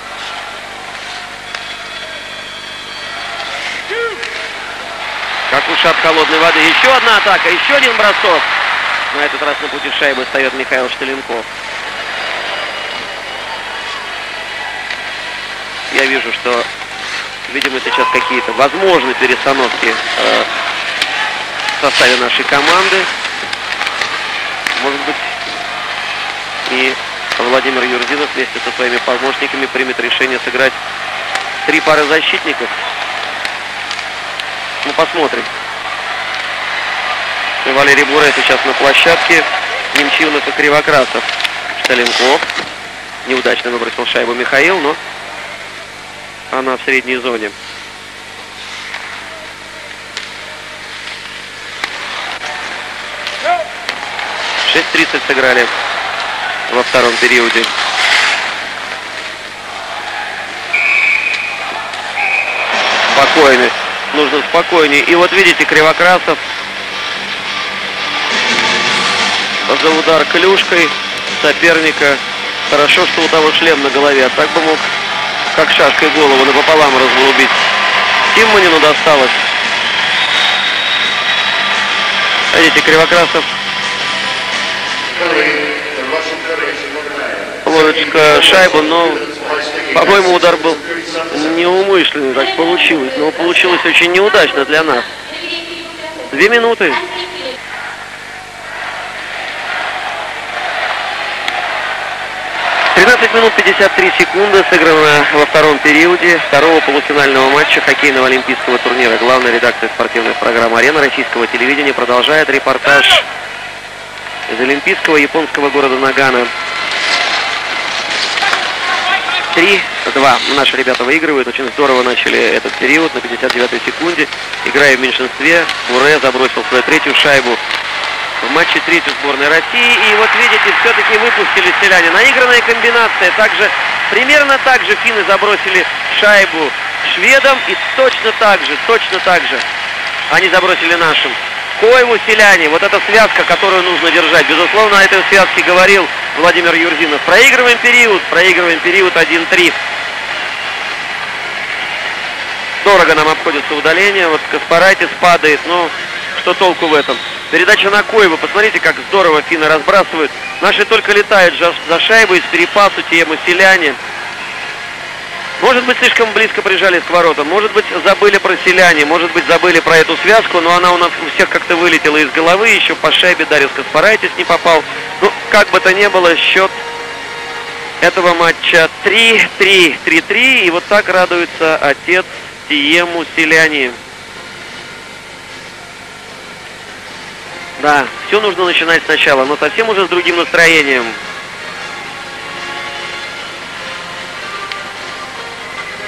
Как уши от холодной воды. Еще одна атака, еще один бросок. На этот раз на пути шайбы встает Михаил Шталенков. Я вижу, что, видимо, сейчас какие-то возможны перестановки э, в составе нашей команды. Может быть, и Владимир Юрзинов вместе со своими помощниками примет решение сыграть три пары защитников. Ну, посмотрим. Валерий Буре сейчас на площадке. Немчинов и Кривокрасов. Шталенков. Неудачно выбросил шайбу Михаил, но она в средней зоне. шесть тридцать сыграли во втором периоде. Спокойно. Нужно спокойнее. И вот видите, Кривокрасов за удар клюшкой соперника. Хорошо, что у того шлем на голове. А так бы мог как шашкой голову напополам разрубить. Тимманину досталось. Видите, Кривокрасов ловит шайбу, но, по-моему, удар был неумышленный, так получилось. Но получилось очень неудачно для нас. Две минуты. тринадцать минут пятьдесят три секунды сыграно во втором периоде второго полуфинального матча хоккейного олимпийского турнира. Главная редакция спортивных программ «Арена» российского телевидения продолжает репортаж из олимпийского японского города Нагано. три-два. Наши ребята выигрывают. Очень здорово начали этот период на пятьдесят девятой секунде. Играя в меньшинстве, Буре забросил свою третью шайбу. в матче третью сборной России. И вот видите, все-таки выпустили селяне. Наигранная комбинация. Также, примерно так же финны забросили шайбу шведам. И точно так же, точно так же они забросили нашим. Койву, селяне. Вот эта связка, которую нужно держать. Безусловно, о этой связке говорил Владимир Юрзинов. Проигрываем период. Проигрываем период один три. Дорого нам обходится удаление. Вот Каспарайтис падает. Ну, что толку в этом? Передача на Койву. Посмотрите, как здорово финны разбрасывают. Наши только летают за шайбой из перепасу Теему Селянне. Может быть, слишком близко прижались к воротам. Может быть, забыли про Селянне. Может быть, забыли про эту связку. Но она у нас у всех как-то вылетела из головы. Еще по шайбе Дарюс Каспарайтис не попал. Ну, как бы то ни было, счет этого матча три три. И вот так радуется отец Теему Селянне. Да, все нужно начинать сначала, но совсем уже с другим настроением.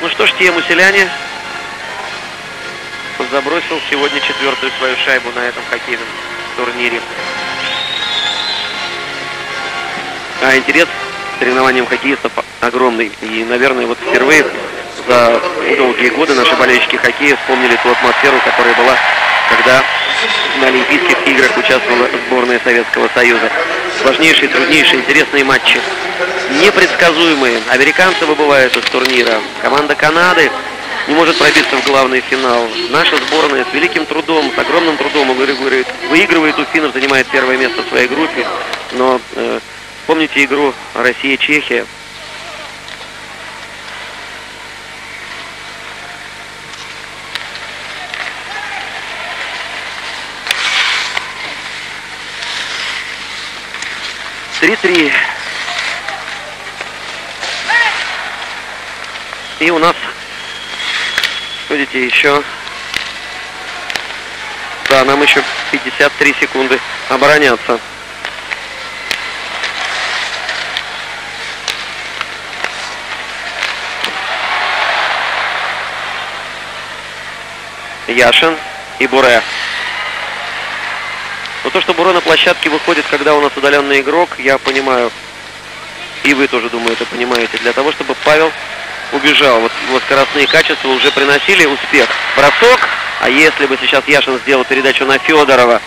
Ну что ж, Теему Селянне забросил сегодня четвертую свою шайбу на этом хоккейном турнире. А интерес к соревнованиям хоккеистов огромный. И, наверное, вот впервые за долгие годы наши болельщики хоккея вспомнили ту атмосферу, которая была, когда на Олимпийских играх участвовала сборная Советского Союза. Сложнейшие, труднейшие, интересные матчи. Непредсказуемые. Американцы выбывают из турнира. Команда Канады не может пробиться в главный финал. Наша сборная с великим трудом, с огромным трудом выигрывает, выигрывает у финнов, занимает первое место в своей группе. Но э, помните игру Россия-Чехия? три три. И у нас, видите, еще... Да, нам еще пятьдесят три секунды обороняться. Яшин и Буре. Но то, что Буре на площадке выходит, когда у нас удаленный игрок, я понимаю, и вы тоже, думаю, это понимаете, для того, чтобы Павел убежал. Вот его скоростные качества уже приносили успех. Бросок, а если бы сейчас Яшин сделал передачу на Федорова,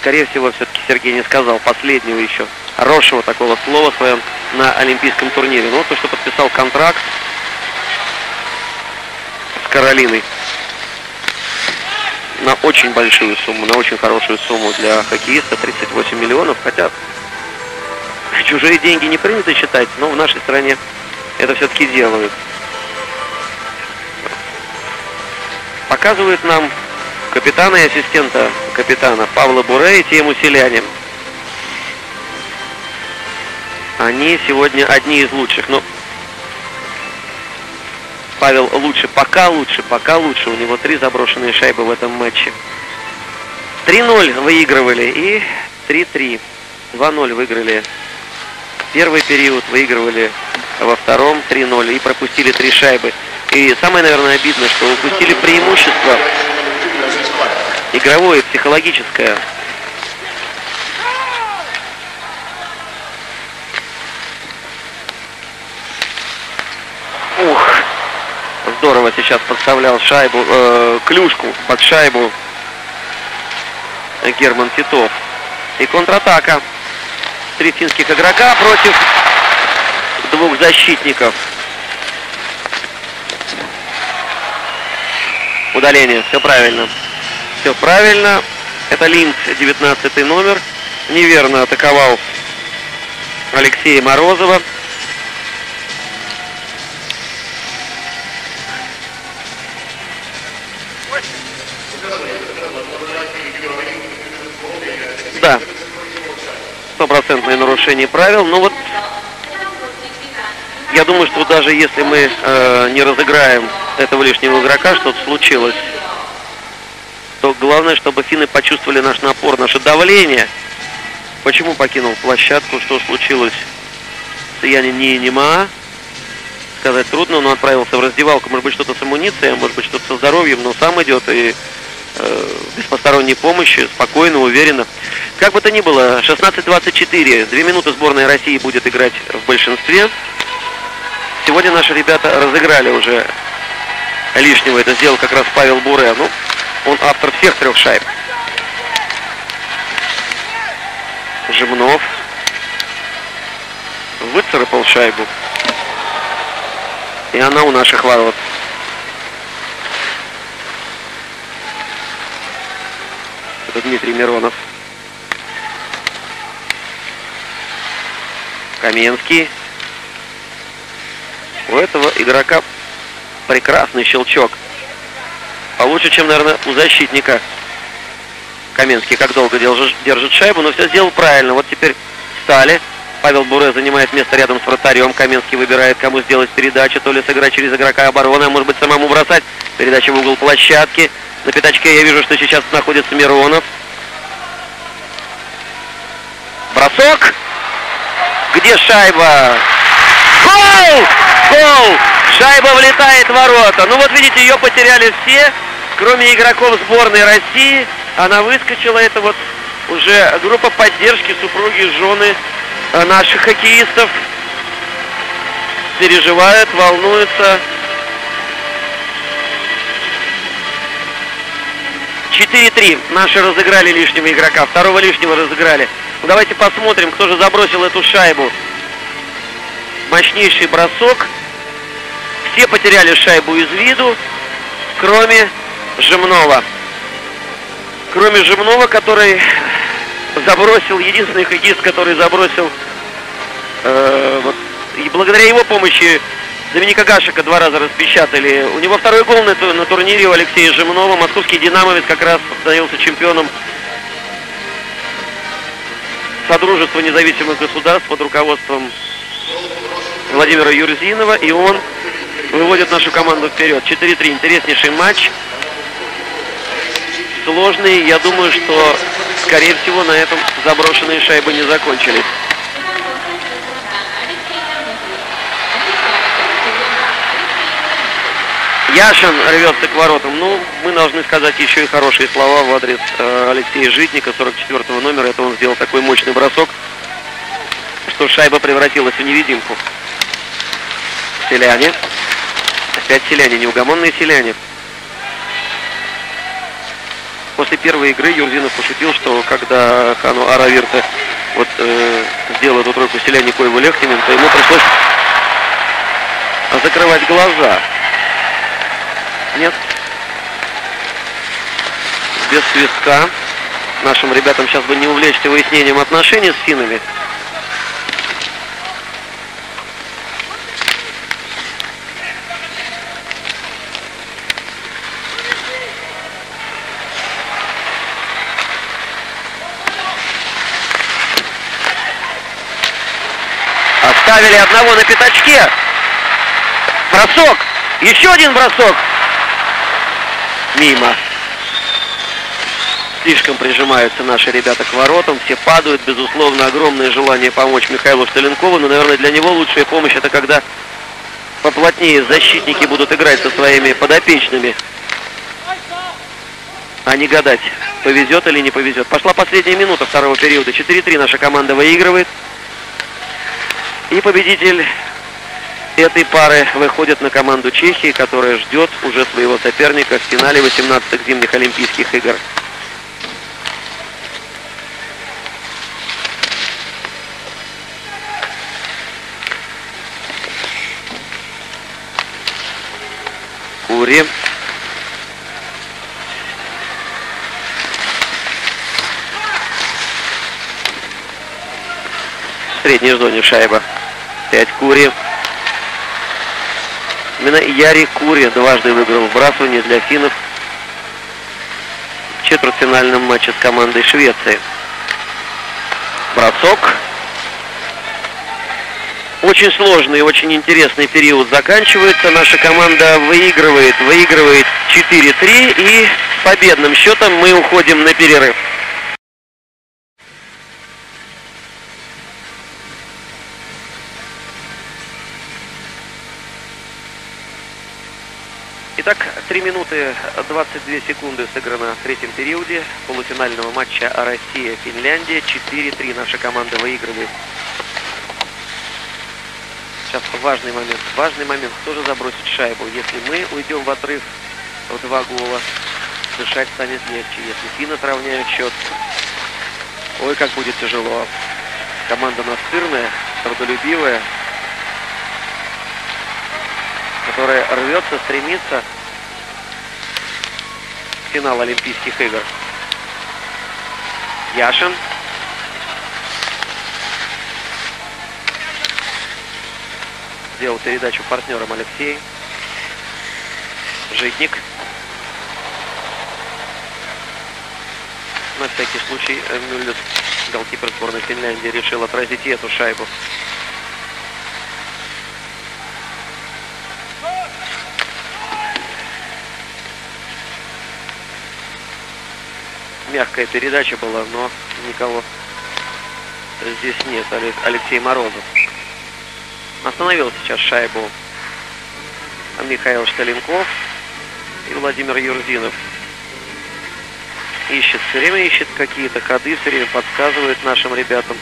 скорее всего, все-таки Сергей не сказал последнего еще хорошего такого слова в своем на Олимпийском турнире. Но то, что подписал контракт с Каролиной на очень большую сумму, на очень хорошую сумму для хоккеиста, тридцать восемь миллионов, хотя чужие деньги не принято считать, но в нашей стране это все-таки делают. Показывают нам капитана и ассистента капитана Павла Буре и Теему Селянне. Они сегодня одни из лучших, но Павел лучше, пока лучше, пока лучше. У него три заброшенные шайбы в этом матче. три ноль выигрывали и три три. два ноль выиграли первый период, выигрывали во втором три ноль и пропустили три шайбы. И самое, наверное, обидное, что упустили преимущество игровое, психологическое. Ух! Здорово сейчас подставлял шайбу, э, клюшку под шайбу Герман Титов. И контратака. Три финских игрока против двух защитников. Удаление. Все правильно. Все правильно. Это Линд, девятнадцатый номер. Неверно атаковал Алексея Морозова. Да, стопроцентное нарушение правил. Но вот я думаю, что даже если мы э, не разыграем этого лишнего игрока, что-то случилось, то главное, чтобы финны почувствовали наш напор, наше давление. Почему покинул площадку, что случилось с Янне Ниинимаа? Сказать трудно, но отправился в раздевалку. Может быть, что-то с амуницией, может быть, что-то со здоровьем, но сам идет и без посторонней помощи, спокойно, уверенно. Как бы то ни было, шестнадцать двадцать четыре, две минуты сборная России будет играть в большинстве. Сегодня наши ребята разыграли уже лишнего. Это сделал как раз Павел Буре. Ну, он автор всех трех шайб. Жамнов выцарапал шайбу. И она у наших ворот. Это Дмитрий Миронов. Каменский. У этого игрока прекрасный щелчок. Получше, чем, наверное, у защитника. Каменский как долго держит шайбу, но все сделал правильно. Вот теперь встали. Павел Буре занимает место рядом с вратарем. Каменский выбирает, кому сделать передачу. То ли сыграть через игрока обороны, а может быть самому бросать. Передача в угол площадки. На пятачке я вижу, что сейчас находится Миронов. Бросок. Где шайба? Гол! Гол! Шайба влетает в ворота. Ну вот видите, ее потеряли все, кроме игроков сборной России. Она выскочила. Это вот уже группа поддержки, супруги, жены наших хоккеистов. Переживают, волнуются. четыре-три. Наши разыграли лишнего игрока. Второго лишнего разыграли. Ну, давайте посмотрим, кто же забросил эту шайбу. Мощнейший бросок. Все потеряли шайбу из виду, кроме Жамнова. Кроме Жамнова, который забросил, единственный хоккеист, который забросил, э, вот, и благодаря его помощи Доминика Гашека два раза распечатали. У него второй гол на, на турнире у Алексея Жамнова. Московский «Динамовец» как раз становился чемпионом Содружества независимых государств под руководством Владимира Юрзинова, и он выводит нашу команду вперед. четыре-три. Интереснейший матч. Сложный. Я думаю, что, скорее всего, на этом заброшенные шайбы не закончились. Яшин рвется к воротам. Ну, мы должны сказать еще и хорошие слова в адрес э, Алексея Житника, сорок четвёртого номера. Это он сделал такой мощный бросок, что шайба превратилась в невидимку. Селяне. Опять селяне, неугомонные селяне. После первой игры Юрзинов пошутил, что когда Ханну Аравирта вот, э, сделал эту тройку селяне Койву Лехтинин, то ему пришлось закрывать глаза. Нет. Без свистка. Нашим ребятам сейчас бы не увлечься выяснением отношений с финами. Оставили одного на пятачке. Бросок. Еще один бросок. Мимо. Слишком прижимаются наши ребята к воротам. Все падают. Безусловно, огромное желание помочь Михаилу Шталенкову. Но, наверное, для него лучшая помощь — это когда поплотнее защитники будут играть со своими подопечными. А не гадать, повезет или не повезет. Пошла последняя минута второго периода. четыре-три наша команда выигрывает. И победитель этой пары выходит на команду Чехии, которая ждет уже своего соперника в финале восемнадцатых зимних Олимпийских игр. Кури. В средней зоне шайба. пять Кури. Именно Яри Кури дважды выиграл вбрасывание для финнов в четвертьфинальном матче с командой Швеции. Бросок. Очень сложный, очень интересный период заканчивается. Наша команда выигрывает, выигрывает четыре-три, и с победным счетом мы уходим на перерыв. Итак, три минуты двадцать две секунды сыграно в третьем периоде полуфинального матча Россия-Финляндия. четыре три наша команда выигрывает. Сейчас важный момент. Важный момент. Кто же забросит шайбу? Если мы уйдем в отрыв в два гола, дышать станет легче. Если финны сравняют счет, ой, как будет тяжело. Команда настырная, трудолюбивая, которая рвется, стремится в финал Олимпийских игр. Яшин. Сделал передачу партнерам Алексей. Житник. На всякий случай Мюллюс, голкипер сборной Финляндии, решил отразить и эту шайбу. Мягкая передача была, но никого здесь нет. Алексей Морозов остановил сейчас шайбу Михаил Шталенков, и Владимир Юрзинов ищет, все время ищет какие-то ходы, все время подсказывает нашим ребятам.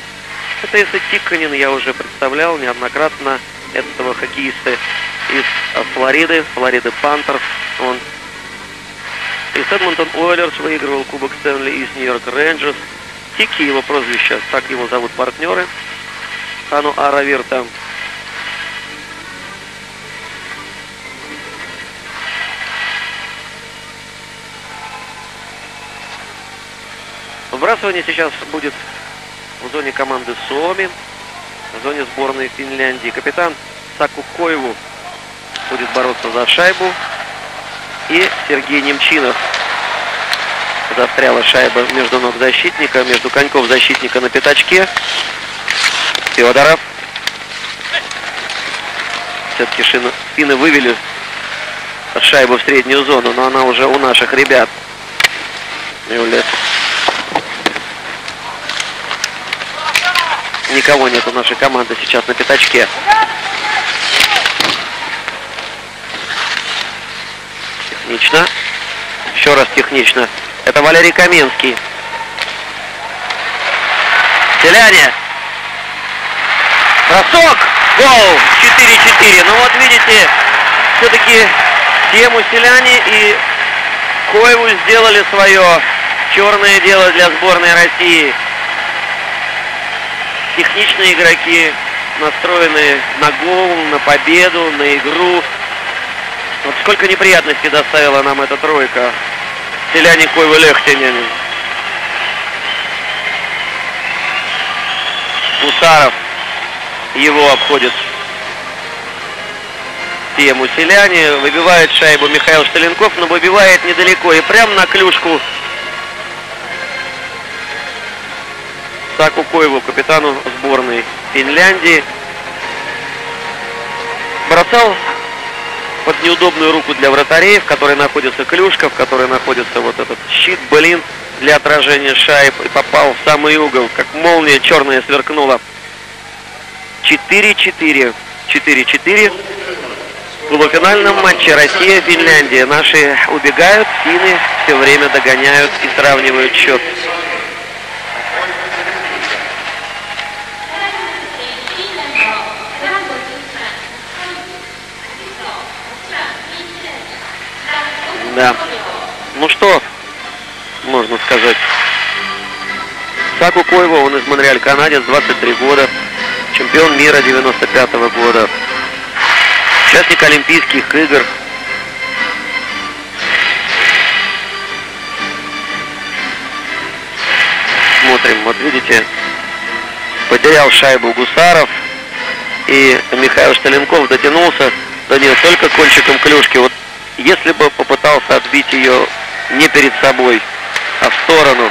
Это Эса Тикканен, я уже представлял неоднократно этого хоккеиста из Флориды, Флориды Пантерс. Он из Эдмонтон Ойлерс выигрывал Кубок Стэнли из Нью-Йорк Рейнджерс. Тики его прозвище, так его зовут партнеры. Ханну Аравирта. Вбрасывание сейчас будет в зоне команды Суоми, в зоне сборной Финляндии. Капитан Саку Койву будет бороться за шайбу. И Сергей Немчинов. Застряла шайба между ног защитника, между коньков защитника на пятачке. Федоров. Все-таки финны вывели шайбу в среднюю зону, но она уже у наших ребят. Мюллюс. Никого нет у нашей команды сейчас на пятачке. Технично. Еще раз технично. Это Валерий Каменский. Селянне. Бросок. Гол. четыре четыре. Ну вот видите, все-таки Теему Селянне и Коеву сделали свое черное дело для сборной России. Техничные игроки, настроены на гол, на победу, на игру. Вот сколько неприятностей доставила нам эта тройка. Селянне, Койву, Лехтинен. Гусаров его обходит. Теему Селянне. Выбивает шайбу Михаил Шталенков, но выбивает недалеко и прям на клюшку. Саку Койву, капитану сборной Финляндии. Бросал под неудобную руку для вратарей, в которой находится клюшка, в которой находится вот этот щит, блин, для отражения шайб. И попал в самый угол, как молния черная сверкнула. четыре четыре. четыре четыре. В полуфинальном матче Россия-Финляндия. Наши убегают, финны все время догоняют и сравнивают счет. Да. Ну что можно сказать. Саку Койву, он из Монреаль, канадец, двадцать три года, чемпион мира девяносто пятого года, участник Олимпийских игр. Смотрим, вот видите, потерял шайбу Гусаров, и Михаил Шталенков дотянулся до нее только кончиком клюшки. Вот если бы попытался отбить ее не перед собой, а в сторону.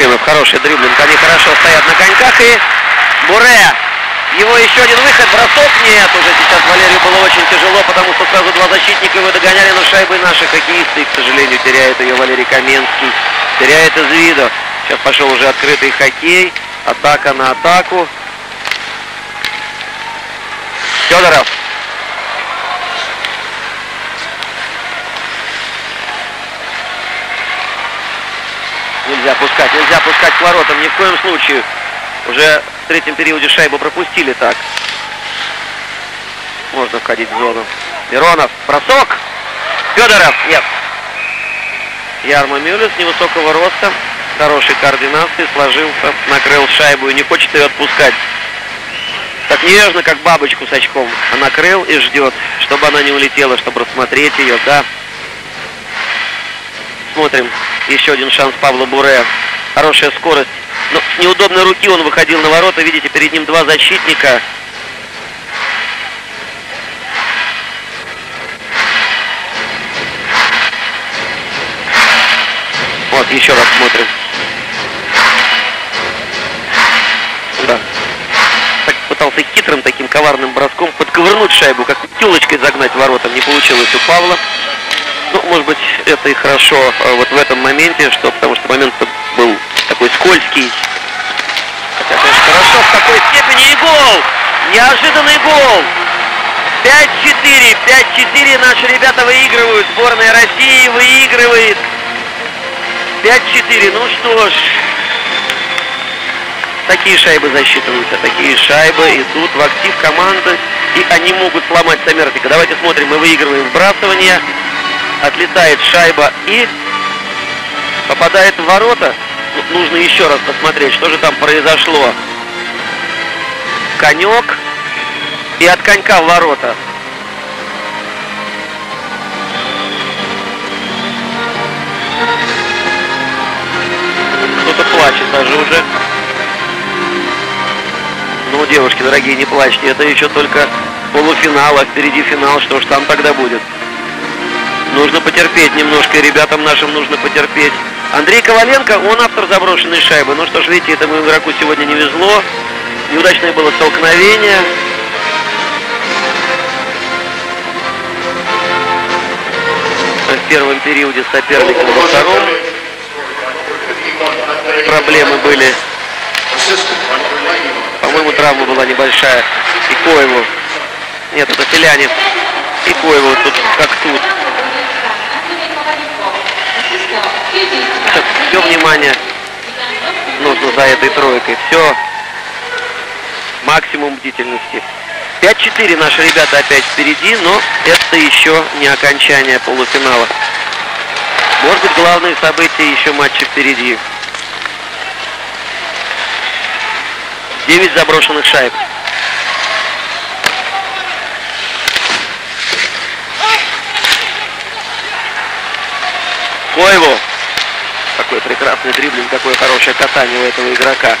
Финны, хороший дриблинг, они хорошо стоят на коньках, и Буре Его еще один выход, бросок нет. Уже сейчас Валерию было очень тяжело, потому что сразу два защитника его догоняли, но шайбы наши хоккеисты, и, к сожалению, теряет ее Валерий Каменский. Теряет из виду. Сейчас пошел уже открытый хоккей. Атака на атаку. Федоров. Нельзя пускать, нельзя пускать к воротам, ни в коем случае. Уже в третьем периоде шайбу пропустили так. Можно входить в зону. Миронов, бросок. Федоров, нет. Ярмо Мюллюс невысокого роста, хорошей координации, сложился, накрыл шайбу и не хочет ее отпускать. Так нежно, как бабочку с очком. Она крыл и ждет, чтобы она не улетела, чтобы рассмотреть ее, да. Смотрим. Еще один шанс Павла Буре. Хорошая скорость. Но с неудобной руки он выходил на ворота. Видите, перед ним два защитника. Вот, еще раз смотрим. Да. Так пытался хитрым таким коварным броском подковырнуть шайбу, как тёлочкой загнать ворота. Не получилось у Павла. Ну, может быть, это и хорошо вот в этом моменте, что, потому что момент был такой скользкий. Хотя, конечно, хорошо в такой степени. И гол! Неожиданный гол! пять-четыре! пять-четыре наши ребята выигрывают. Сборная России выигрывает. пять-четыре. Ну что ж. Такие шайбы засчитываются. Такие шайбы идут в актив команды. И они могут сломать соперника. Давайте смотрим. Мы выигрываем вбрасывание. Отлетает шайба и попадает в ворота. Нужно еще раз посмотреть, что же там произошло. Конек и от конька в ворота. Кто-то плачет даже уже. Ну, девушки, дорогие, не плачьте. Это еще только полуфинал, а впереди финал. Что ж там тогда будет? Нужно потерпеть немножко, ребятам нашим нужно потерпеть. Андрей Коваленко, он автор заброшенной шайбы. Ну что ж, видите, этому игроку сегодня не везло. Неудачное было столкновение. В первом периоде соперника во втором. Проблемы были. По-моему, травма была небольшая. И Коеву. Нет, это Селянин. И Коеву тут как тут. Все внимание нужно за этой тройкой. Все. Максимум бдительности. пять-четыре наши ребята опять впереди, но это еще не окончание полуфинала. Может быть, главные события еще матча впереди. девять заброшенных шайб. Коеву. Какой прекрасный дриблинг, какое хорошее катание у этого игрока.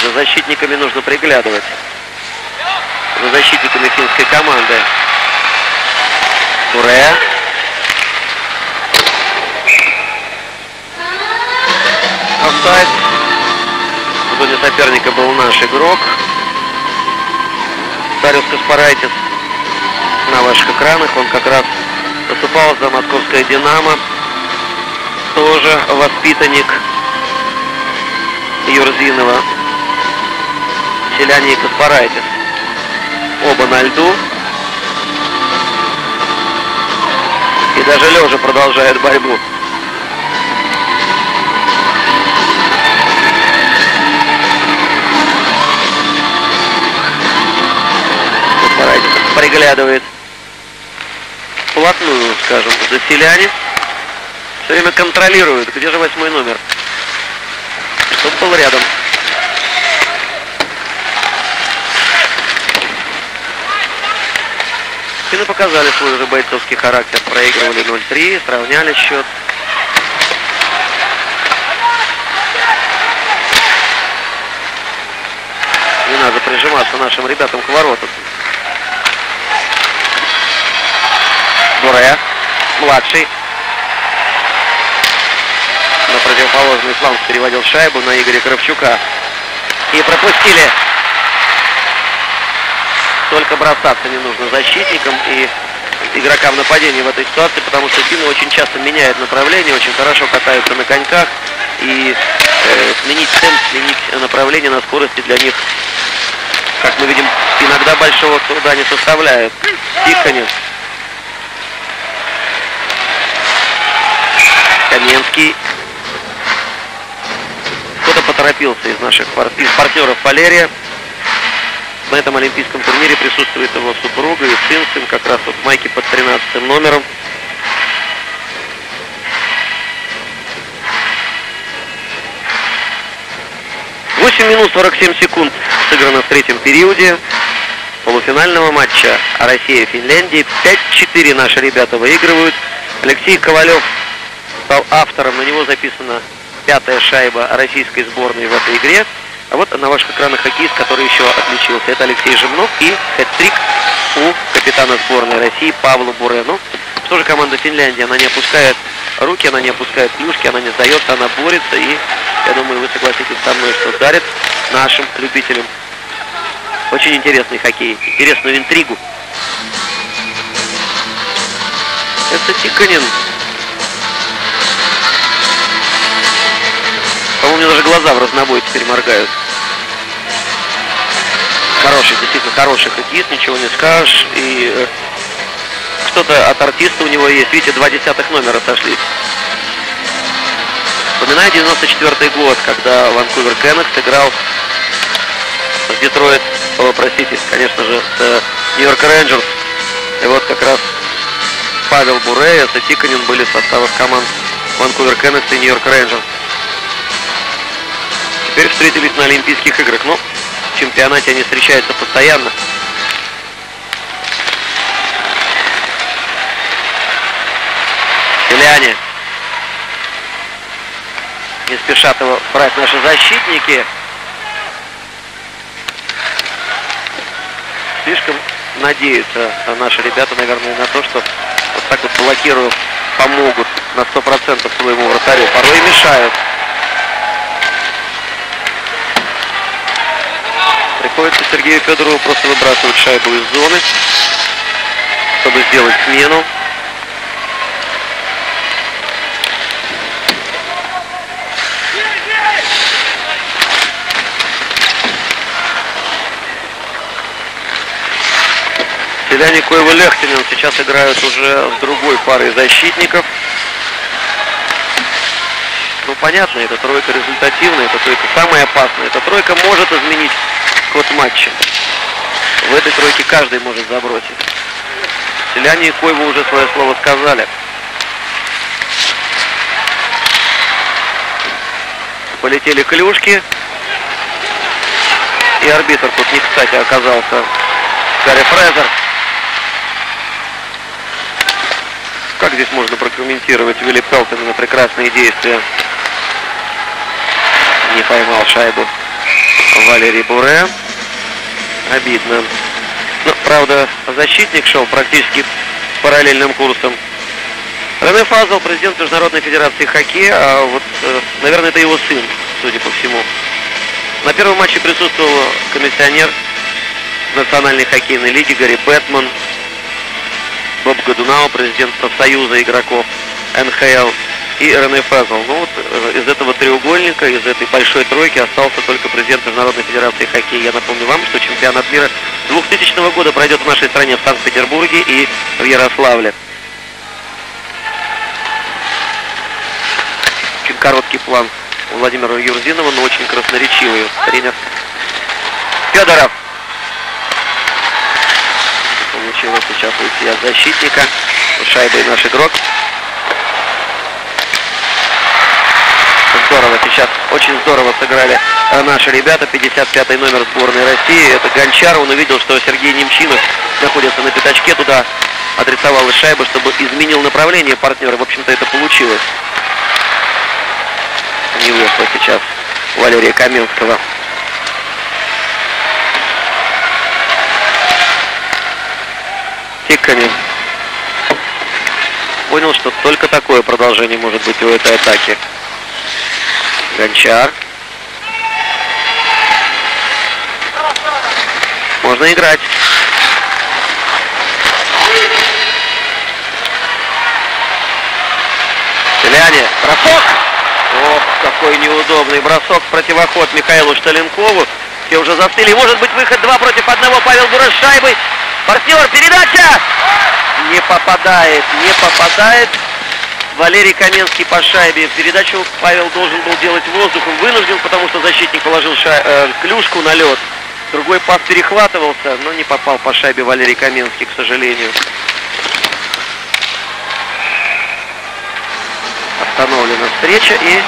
За защитниками нужно приглядывать. За защитниками финской команды. Буре. Офсайд. В зоне соперника был наш игрок. Дарюс Каспарайтис на ваших экранах. Он как раз выступал за московское «Динамо». Тоже воспитанник Юрзинова. Селянне и Каспарайтис. Оба на льду. И даже лежа продолжает борьбу. Приглядывает вплотную, скажем, за Селяне. Все время контролирует. Где же восьмой номер? Тот был рядом. Финны показали свой уже бойцовский характер. Проигрывали ноль-три, сравняли счет. Не надо прижиматься нашим ребятам к воротам. Буре. Ну, младший. На противоположный фланг переводил шайбу на Игоря Кравчука. И пропустили. Только бросаться не нужно защитникам и игрокам нападения в этой ситуации, потому что Дина очень часто меняет направление, очень хорошо катаются на коньках. И э, сменить темп, сменить направление на скорости для них, как мы видим, иногда большого труда не составляет. Тикканен. Каменский. Кто-то поторопился из наших пар... из партнеров Валерия. На этом олимпийском турнире присутствует его супруга и сын, сын как раз вот в майке под тринадцатым номером. восемь минут сорок семь секунд сыграно в третьем периоде полуфинального матча Россия-Финляндия. пять-четыре наши ребята выигрывают. Алексей Ковалев стал автором. На него записана пятая шайба российской сборной в этой игре. А вот на ваших экранах хоккеист, который еще отличился. Это Алексей Жамнов и хэт-трик у капитана сборной России Павла Буре. Ну, тоже команда Финляндии. Она не опускает руки, она не опускает клюшки, она не сдается, она борется. И я думаю, вы согласитесь со мной, что дарит нашим любителям очень интересный хоккей, интересную интригу. Это Тикканен. По-моему, у меня даже глаза в разнобой теперь моргают. Хороший, действительно хороший хоккеист, ничего не скажешь. И э, что-то от артиста у него есть. Видите, два десятых номера сошлись. Вспоминаю девяносто четвёртый год, когда Ванкувер Кеннекс играл с Детройт, о, простите, конечно же, с э, Нью-Йорк Рейнджерс. И вот как раз Павел Буре и Эса Тикканен были в составах команд Ванкувер Кеннекс и Нью-Йорк Рейнджерс. Теперь встретились на Олимпийских играх, но в чемпионате они встречаются постоянно. Селяне. Не спешат его брать наши защитники. Слишком надеются наши ребята, наверное, на то, что вот так вот блокируют, помогут на сто процентов своему вратарю. Порой мешают. Приходится Сергею Федорову просто выбрасывать шайбу из зоны, чтобы сделать смену. Селяне Койву Лехтинен сейчас играют уже с другой парой защитников. Ну понятно, эта тройка результативная, эта тройка самая опасная. Эта тройка может изменить ход матча. В этой тройке каждый может забросить. Селяне и Койву уже свое слово сказали. Полетели клюшки. И арбитр тут не кстати оказался. Кэрри Фрейзер. Как здесь можно прокомментировать Вилли Пелтона на прекрасные действия? Не поймал шайбу Валерий Буре. Обидно. Но, правда, защитник шел практически параллельным курсом. Рене Фазел, президент Международной федерации хоккея, а вот, наверное, это его сын, судя по всему. На первом матче присутствовал комиссионер Национальной хоккейной лиги Гарри Бэтман. Боб Годунау, президент профсоюза игроков эн ха эл, и Рене Фазел. Ну вот из этого треугольника, из этой большой тройки остался только президент Международной федерации хоккея. Я напомню вам, что чемпионат мира двухтысячного года пройдет в нашей стране в Санкт-Петербурге и в Ярославле. Очень короткий план у Владимира Юрзинова, но очень красноречивый. Тренер Федоров. Получилось сейчас уйти от защитника. Шайбой наш игрок. Здорово сейчас, очень здорово сыграли наши ребята. пятьдесят пятый номер сборной России. Это Гончар. Он увидел, что Сергей Немчинов находится на пятачке. Туда адресовалась шайба, чтобы изменил направление партнера. В общем-то, это получилось. Не вышло сейчас Валерия Каменского. понял, что только такое продолжение может быть у этой атаки. Гончар. Можно играть. Селянне. Бросок. Ох, какой неудобный бросок. Противоход Михаилу Шталенкову. Все уже застыли. Может быть, выход два против одного. Павел Буре с шайбой. Партнер, передача! Не попадает, не попадает. Валерий Каменский по шайбе. Передачу Павел должен был делать воздухом. Вынужден, потому что защитник положил шай... э, клюшку на лед. Другой пас перехватывался, но не попал по шайбе Валерий Каменский, к сожалению. Остановлена встреча и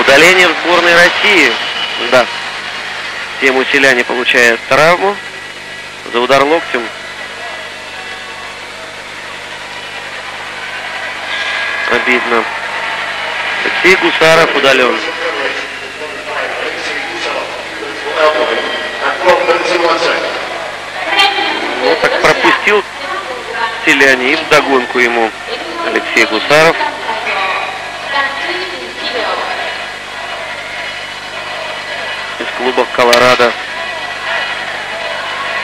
удаление в сборной России. Да. Теему Селянне получает травму за удар локтем. Обидно. Алексей Гусаров удален. Вот так пропустил Селянне, и вдогонку ему Алексей Гусаров. Из клуба Колорадо.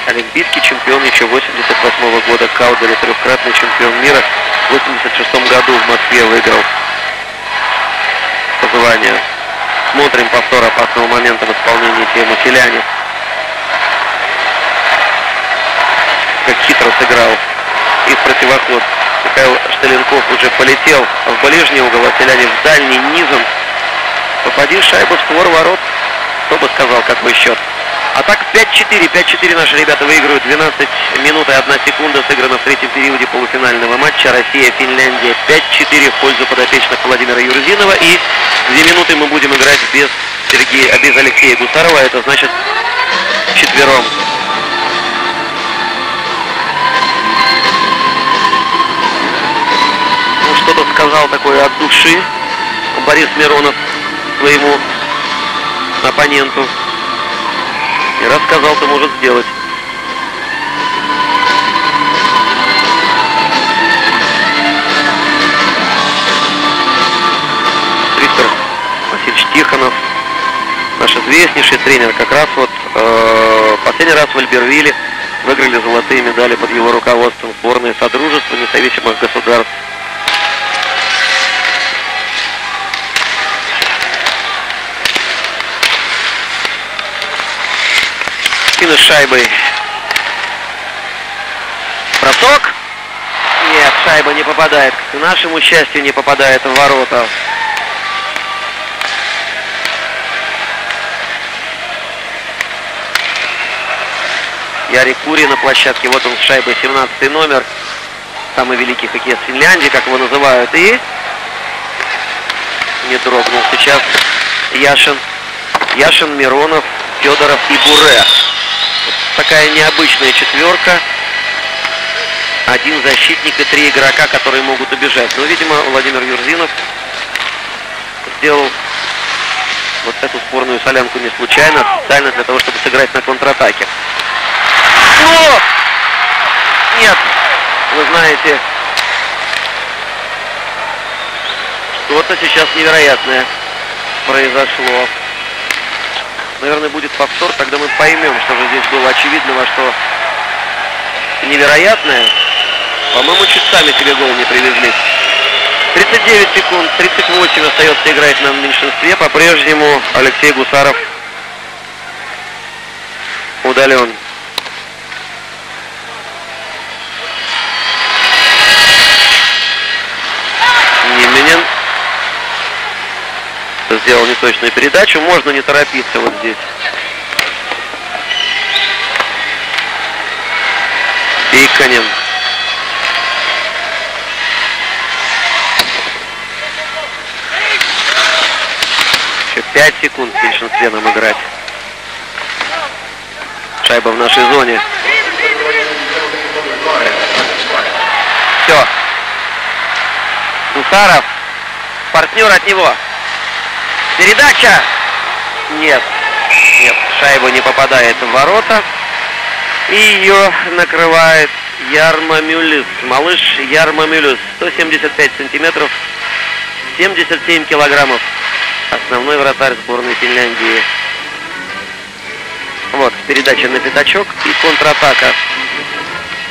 Олимпийский чемпион еще восемьдесят восьмого года. Калгари трехкратный чемпион мира. В восемьдесят шестом году в Москве выиграл позывание. Смотрим повтор опасного момента в исполнении Теему Селянне. Как хитро сыграл. И в противоход. Михаил Шталенков уже полетел в ближний угол, а Селянне в дальний, низом. Попади шайбу в створ ворот. Кто бы сказал, какой счет. А так пять-четыре. пять-четыре наши ребята выигрывают. двенадцать минут и одна секунда сыграна в третьем периоде полуфинального матча. Россия-Финляндия пять-четыре в пользу подопечных Владимира Юрзинова. И две минуты мы будем играть без Сергея, без Алексея Гусарова. Это значит четвером. Ну, что-то сказал такое от души Борис Миронов своему оппоненту. И раз сказал, то может сделать. Виктор Васильевич Тихонов, наш известнейший тренер, как раз вот э, последний раз в Альбервилле выиграли золотые медали под его руководством сборные Содружества независимых государств. С шайбой. Бросок. Нет, шайба не попадает. К нашему счастью, не попадает в ворота. Яри Кури на площадке. Вот он с шайбой, семнадцатый номер. Самый великий хоккеист Финляндии, как его называют. И не дрогнул сейчас Яшин. Яшин, Миронов, Федоров и Буре. Такая необычная четверка. Один защитник и три игрока, которые могут убежать. Но, видимо, Владимир Юрзинов сделал вот эту спорную солянку не случайно, специально для того, чтобы сыграть на контратаке. Но! Нет! Вы знаете, что-то сейчас невероятное произошло. Наверное, будет повтор, тогда мы поймем, что же здесь было очевидного, что невероятное. По-моему, чуть сами себе гол не привезли. тридцать девять секунд, тридцать восемь остается играть нам в меньшинстве. По-прежнему Алексей Гусаров удален. Ниеминен сделал неточную передачу. Можно не торопиться вот здесь. Тикканен. Еще пять секунд в меньшинстве нам играть. Шайба в нашей зоне. Все. Гусаров. Партнер от него. Передача! Нет, нет, шайба не попадает в ворота. И ее накрывает Ярмо Мюллюс. Малыш Ярмо Мюллюс. сто семьдесят пять сантиметров, семьдесят семь килограммов. Основной вратарь сборной Финляндии. Вот, передача на пятачок и контратака.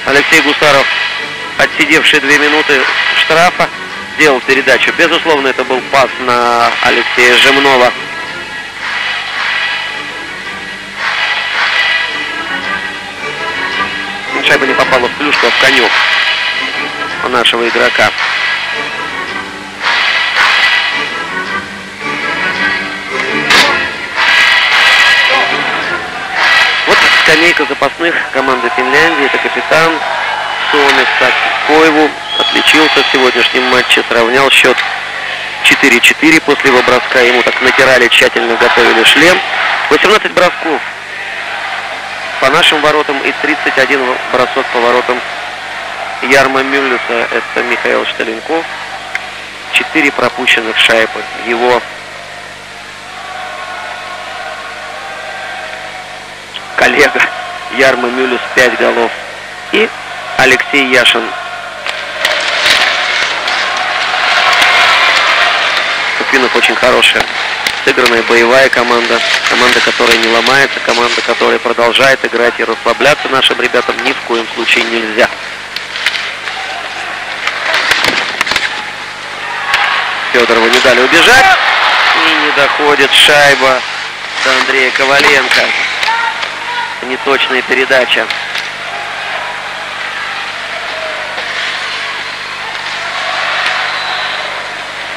Алексей Гусаров, отсидевший две минуты штрафа, сделал передачу. Безусловно, это был пас на Алексея Жамнова. Шайба не попала в клюшку, а в конек нашего игрока. Вот скамейка запасных команды Финляндии. Это капитан Суоми Саку Койву. Отличился в сегодняшнем матче, сравнял счет четыре-четыре. После его броска ему так натирали, тщательно готовили шлем. восемнадцать бросков по нашим воротам и тридцать один бросок по воротам Ярмо Мюллюса. Это Михаил Шталенков. четыре пропущенных шайбы. Его коллега Ярмо Мюллюс пять голов. И Алексей Яшин, Финнов очень хорошая, сыгранная боевая команда, команда, которая не ломается, команда, которая продолжает играть, и расслабляться нашим ребятам ни в коем случае нельзя. Федорову не дали убежать, и не доходит шайба до Андрея Коваленко. Неточная передача.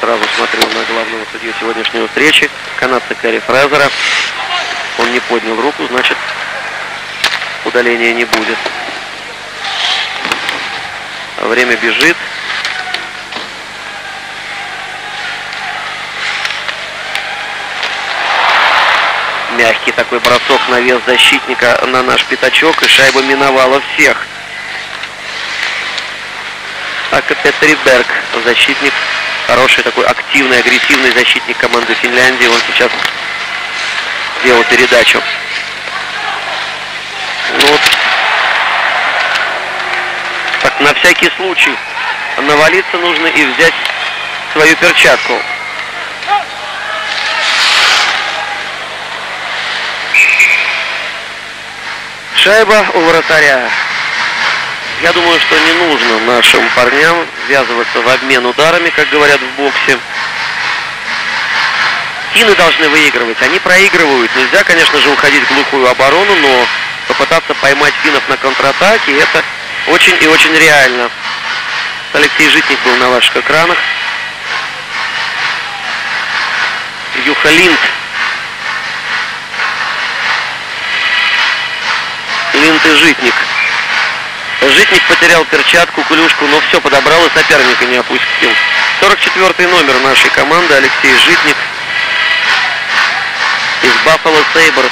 Сразу смотрел на главного судью сегодняшней встречи, канадца Кэрри Фрейзера. Он не поднял руку, значит, удаления не будет. Время бежит. Мягкий такой бросок на вес защитника на наш пятачок, и шайба миновала всех. Ака Петерберг, защитник, хороший такой активный, агрессивный защитник команды Финляндии. Он сейчас делал передачу. Ну, вот. Так, на всякий случай навалиться нужно и взять свою перчатку. Шайба у вратаря. Я думаю, что не нужно нашим парням ввязываться в обмен ударами, как говорят в боксе. Финны должны выигрывать, они проигрывают. Нельзя, конечно же, уходить в глухую оборону, но попытаться поймать финнов на контратаке — это очень и очень реально. Алексей Житник был на ваших экранах. Юха Линд. Линд и Житник. Житник потерял перчатку, клюшку, но все подобрал и соперника не опустил. сорок четвёртый номер нашей команды Алексей Житник из Баффало Сейберс.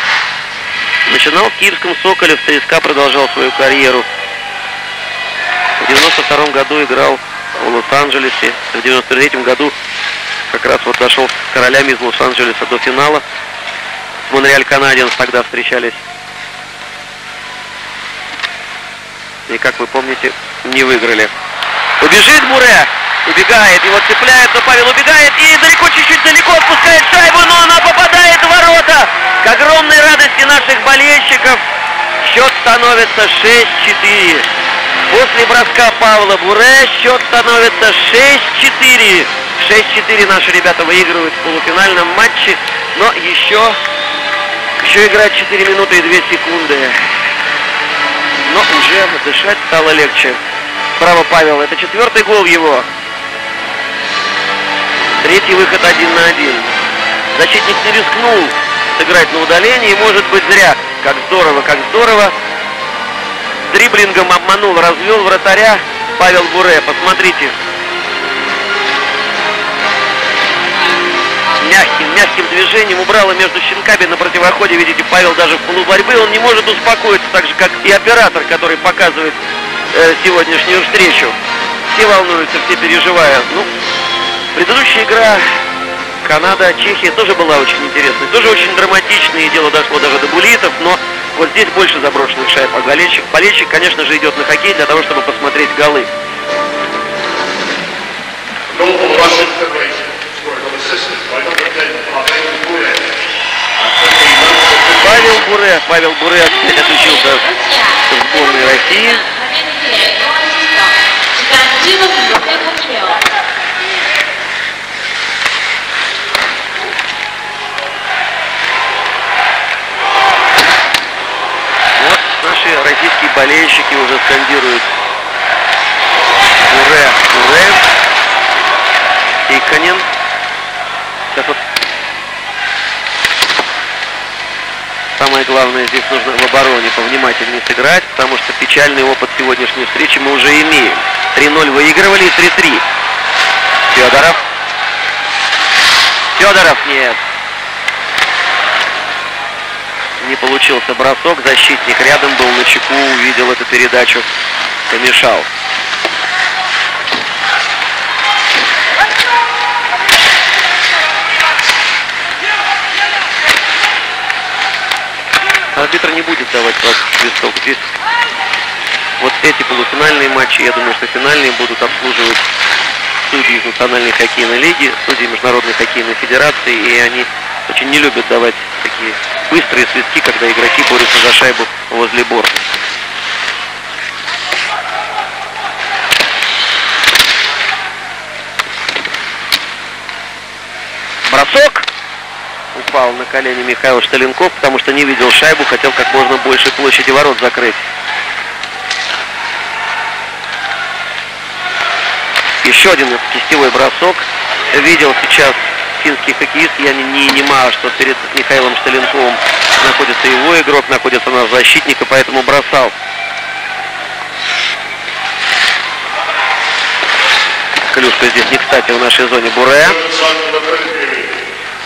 Начинал в киевском Соколе, в ЦСКА продолжал свою карьеру. В девяносто втором году играл в Лос-Анджелесе. В девяносто третьем году как раз вот дошел с королями из Лос-Анджелеса до финала. С Монреаль Канадиенс тогда встречались. И, как вы помните, не выиграли. Убежит Буре. Убегает. Его цепляет, но Павел убегает. И далеко, чуть-чуть далеко отпускает шайбу, но она попадает в ворота. К огромной радости наших болельщиков счет становится шесть-четыре. После броска Павла Буре счет становится шесть-четыре. шесть-четыре наши ребята выигрывают в полуфинальном матче. Но еще, еще играть четыре минуты и две секунды. Но уже дышать стало легче. Справа Павел. Это четвертый гол его. Третий выход один на один. Защитник не рискнул сыграть на удалении. Может быть, зря. Как здорово, как здорово. Дриблингом обманул, развел вратаря Павел Буре. Посмотрите. Мягким, мягким движением убрала между щенками на противоходе. Видите, Павел даже в полуборьбы, он не может успокоиться, так же, как и оператор, который показывает э, сегодняшнюю встречу. Все волнуются, все переживают. Ну, предыдущая игра Канада-Чехия тоже была очень интересной, тоже очень драматичной, и дело дошло даже до буллитов, но Вот здесь больше заброшенных шайб, а болельщик, болельщик, конечно же, идет на хоккей для того, чтобы посмотреть голы. Павел Буре, Павел Буре отучился в сборной России. Вот наши российские болельщики уже скандируют Буре, Буре, Тикканен. Сейчас вот самое главное, здесь нужно в обороне повнимательнее сыграть, потому что печальный опыт сегодняшней встречи мы уже имеем. три ноль выигрывали и три три. Федоров. Федоров нет. Не получился бросок. Защитник рядом был на чеку, увидел эту передачу, помешал. Арбитр не будет давать свисток. Здесь вот эти полуфинальные матчи, я думаю, что финальные будут обслуживать судьи из Национальной хоккейной лиги, судьи Международной хоккейной федерации, и они очень не любят давать такие быстрые свистки, когда игроки борются за шайбу возле борта. Бросок! Упал на колени Михаил Шталенков, потому что не видел шайбу, хотел как можно больше площади ворот закрыть. Еще один кистевой бросок. Видел сейчас финский хоккеист Янне Ниинимаа, что перед Михаилом Шталенковым находится его игрок, находится наш защитник, и поэтому бросал. Клюшка здесь не кстати в нашей зоне Буре.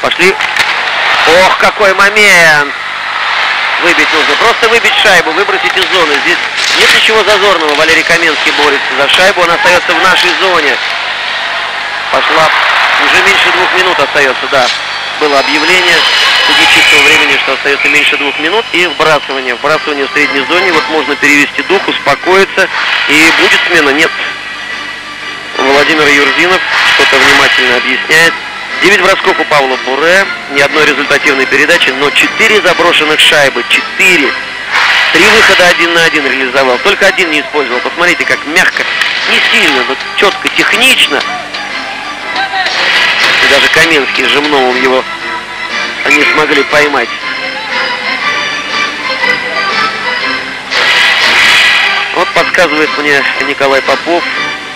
Пошли. Ох, какой момент! Выбить нужно. Просто выбить шайбу, выбросить из зоны. Здесь нет ничего зазорного. Валерий Каменский борется за шайбу. Он остается в нашей зоне. Пошла. Уже меньше двух минут остается, да. Было объявление среди чистого времени, что остается меньше двух минут. И вбрасывание. Вбрасывание в средней зоне. Вот можно перевести дух, успокоиться. И будет смена? Нет. Владимир Юрзинов что-то внимательно объясняет. девять бросков у Павла Буре, ни одной результативной передачи, но четыре заброшенных шайбы, четыре. Три выхода один на один реализовал, только один не использовал. Посмотрите, как мягко, не сильно, но четко, технично. И даже Каменский с Жамновым его они смогли поймать. Вот подсказывает мне Николай Попов.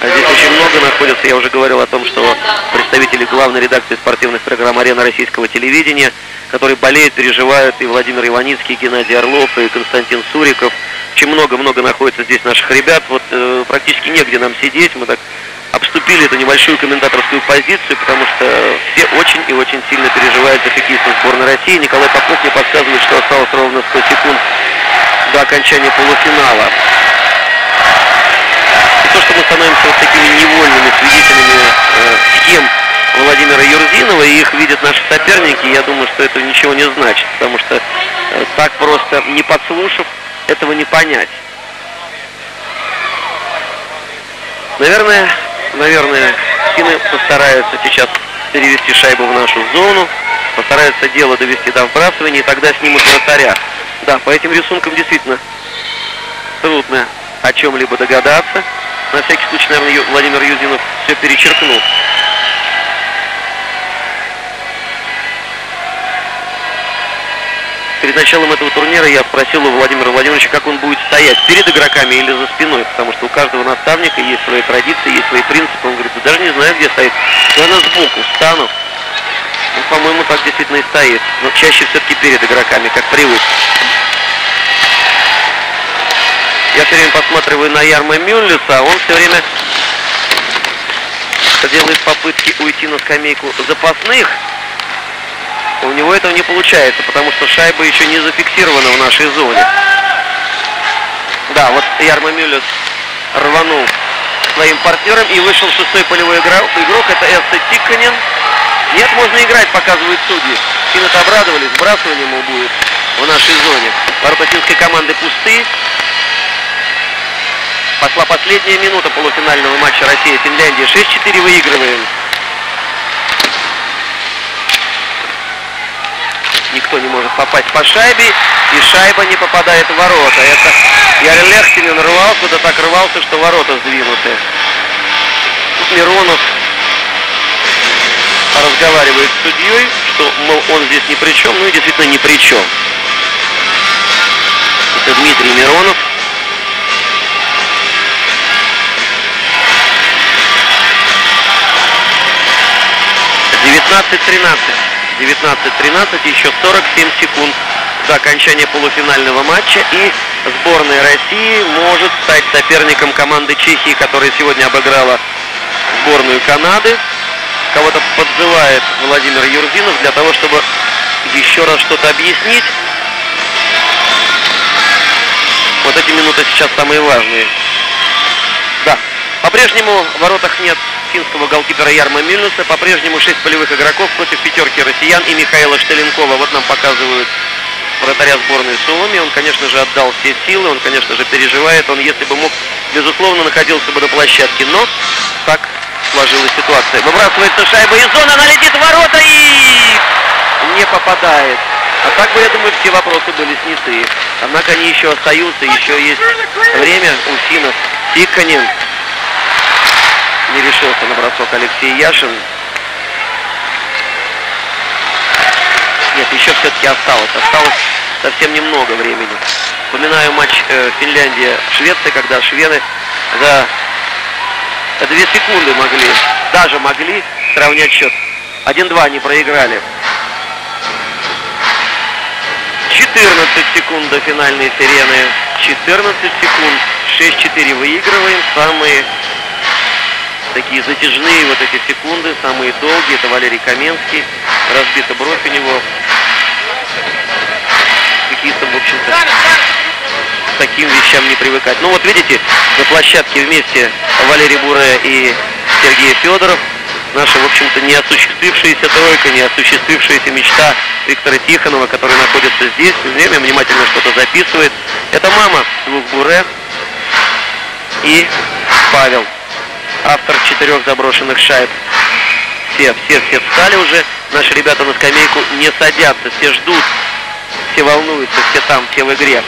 А здесь очень много находится, я уже говорил о том, что представители главной редакции спортивных программ «Арена» российского телевидения, которые болеют, переживают, и Владимир Иваницкий, и Геннадий Орлов, и Константин Суриков. Очень много-много находится здесь наших ребят. Вот э, практически негде нам сидеть. Мы так обступили эту небольшую комментаторскую позицию, потому что все очень и очень сильно переживают за хоккеистов сборной России. Николай Попов мне подсказывает, что осталось ровно сто секунд до окончания полуфинала. То, что мы становимся вот такими невольными свидетелями э, схем Владимира Юрзинова, и их видят наши соперники, я думаю, что это ничего не значит, потому что э, так просто, не подслушав, этого не понять. Наверное, наверное, финны постараются сейчас перевести шайбу в нашу зону, постараются дело довести до вбрасывания, и тогда снимут вратаря. Да, по этим рисункам действительно трудно о чем-либо догадаться. На всякий случай, наверное, Владимир Юрзинов все перечеркнул. Перед началом этого турнира я спросил у Владимира Владимировича, как он будет стоять, перед игроками или за спиной, потому что у каждого наставника есть свои традиции, есть свои принципы. Он говорит, да даже не знаю, где стоит. Наверное, сбоку встану. Ну, по-моему, так действительно и стоит. Но чаще все-таки перед игроками, как привык. Я все время посматриваю на Ярмо Мюллюса, он все время делает попытки уйти на скамейку запасных. У него этого не получается, потому что шайба еще не зафиксирована в нашей зоне. Да, вот Ярмо Мюллюс рванул своим партнером и вышел шестой полевой игрок, это Эса Тикканен. Нет, можно играть, показывают судьи. Финны обрадовались, сбрасывание ему будет в нашей зоне. Ворота финской команды пусты. Пошла последняя минута полуфинального матча Россия-Финляндия. шесть-четыре выигрываем. Никто не может попасть по шайбе. И шайба не попадает в ворота. Это Яри Лехтинен рвался, да так рвался, что ворота сдвинуты. Тут Миронов разговаривает с судьей, что, мол, он здесь ни при чем. Ну и действительно ни при чем. Это Дмитрий Миронов. девятнадцать тринадцать. девятнадцать тринадцать, еще сорок семь секунд до окончания полуфинального матча. И сборная России может стать соперником команды Чехии, которая сегодня обыграла сборную Канады. Кого-то подзывает Владимир Юрзинов для того, чтобы еще раз что-то объяснить. Вот эти минуты сейчас самые важные. Да, по-прежнему в воротах нет финского голкипера Ярмо Мюллюса. По-прежнему шесть полевых игроков против пятерки россиян и Михаила Шталенкова. Вот нам показывают вратаря сборной Суоми. Он, конечно же, отдал все силы, он, конечно же, переживает. Он, если бы мог, безусловно, находился бы на площадке. Но так сложилась ситуация. Выбрасывается шайба из зоны, она летит в ворота и не попадает. А так бы, я думаю, все вопросы были сняты. Однако они еще остаются, еще есть время у финнов. Тикканен не решился на бросок, Алексей Яшин. Нет, еще все-таки осталось. Осталось совсем немного времени. Вспоминаю матч э, Финляндия-Швеция, когда шведы за две секунды могли, даже могли сравнять счет. один-два они проиграли. четырнадцать секунд до финальной сирены. четырнадцать секунд. шесть-четыре выигрываем. Самые такие затяжные вот эти секунды, самые долгие. Это Валерий Каменский. Разбита бровь у него. Какие-то, в общем-то, к таким вещам не привыкать. Ну вот видите, на площадке вместе Валерий Буре и Сергей Федоров. Наша, в общем-то, неосуществившаяся тройка, неосуществившаяся мечта Виктора Тихонова, который находится здесь, все время внимательно что-то записывает. Это мама двух Буре и Павел, автор четырех заброшенных шайб. Все, все, все встали уже. Наши ребята на скамейку не садятся. Все ждут, все волнуются, все там, все в игре.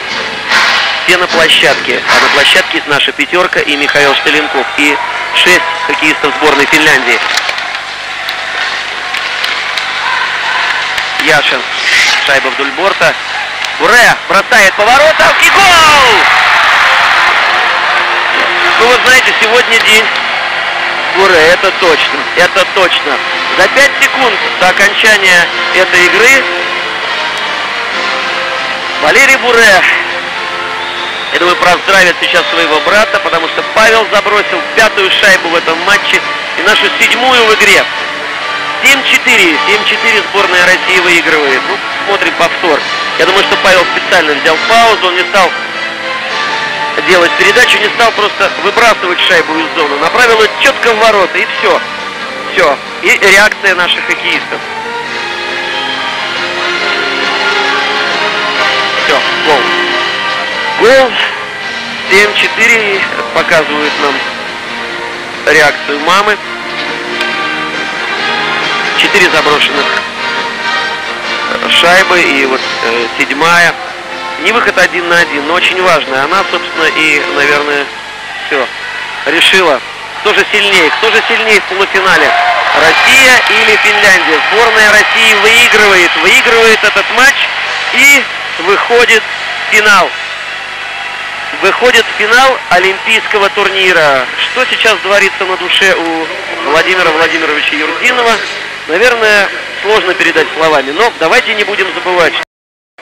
Все на площадке. А на площадке есть наша пятерка и Михаил Шталенков. И шесть хоккеистов сборной Финляндии. Яшин. Шайба вдоль борта. Буре бросает поворотом и гол! Ну вот знаете, сегодня день Буре, это точно, это точно. За пять секунд до окончания этой игры Валерий Буре, я думаю, поздравит сейчас своего брата, потому что Павел забросил пятую шайбу в этом матче и нашу седьмую в игре. семь-четыре. семь-четыре сборная России выигрывает. Ну, смотрим повтор. Я думаю, что Павел специально взял паузу, он не стал делать передачу, не стал просто выбрасывать шайбу из зоны. Направил ее четко в ворота, и все. Все. И реакция наших хоккеистов. Все, гол. Гол. семь-четыре показывают нам реакцию мамы. Четыре заброшенных шайбы и вот э, седьмая. Не выход один на один, но очень важная. Она, собственно, и, наверное, все решила. Кто же сильнее? Кто же сильнее в полуфинале? Россия или Финляндия? Сборная России выигрывает, выигрывает этот матч и выходит в финал. Выходит в финал олимпийского турнира. Что сейчас творится на душе у Владимира Владимировича Юрзинова, наверное, сложно передать словами. Но давайте не будем забывать, что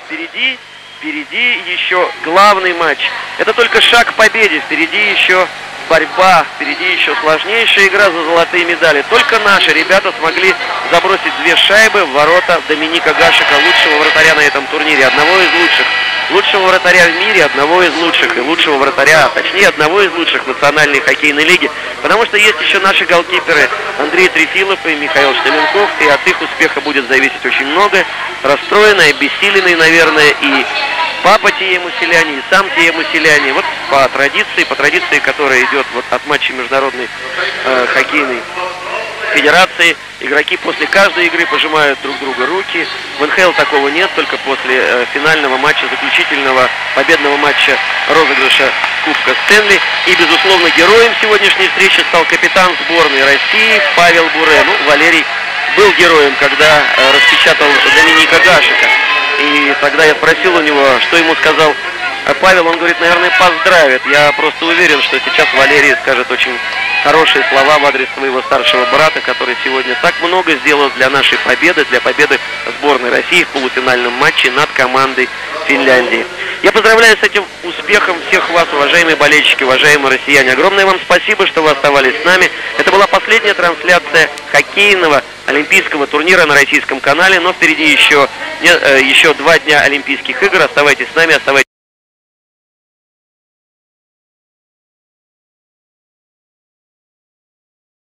впереди, впереди еще главный матч. Это только шаг к победе. Впереди еще борьба, впереди еще сложнейшая игра за золотые медали. Только наши ребята смогли забросить две шайбы в ворота Доминика Гашека, лучшего вратаря на этом турнире, одного из лучших. Лучшего вратаря в мире, одного из лучших, и лучшего вратаря, а точнее одного из лучших национальной хоккейной лиги, потому что есть еще наши голкиперы Андрей Трефилов и Михаил Шталенков, и от их успеха будет зависеть очень много. Расстроенные, обессиленные, наверное, и папа Теему Селянне и сам Теему Селянне. Вот по традиции, по традиции, которая идет вот от матча Международной э, хоккейной федерации, игроки после каждой игры пожимают друг друга руки. В эн ха эл такого нет, только после э, финального матча, заключительного победного матча розыгрыша Кубка Стэнли. И, безусловно, героем сегодняшней встречи стал капитан сборной России Павел Буре. Ну, Валерий был героем, когда э, распечатал Доминика Гашека. И тогда я спросил у него, что ему сказал Павел. Он говорит, наверное, поздравит. Я просто уверен, что сейчас Валерий скажет очень хорошие слова в адрес своего старшего брата, который сегодня так много сделал для нашей победы, для победы сборной России в полуфинальном матче над командой Финляндии. Я поздравляю с этим успехом всех вас, уважаемые болельщики, уважаемые россияне. Огромное вам спасибо, что вы оставались с нами. Это была последняя трансляция хоккейного олимпийского турнира на российском канале, но впереди еще, еще два дня Олимпийских игр. Оставайтесь с нами, оставайтесь.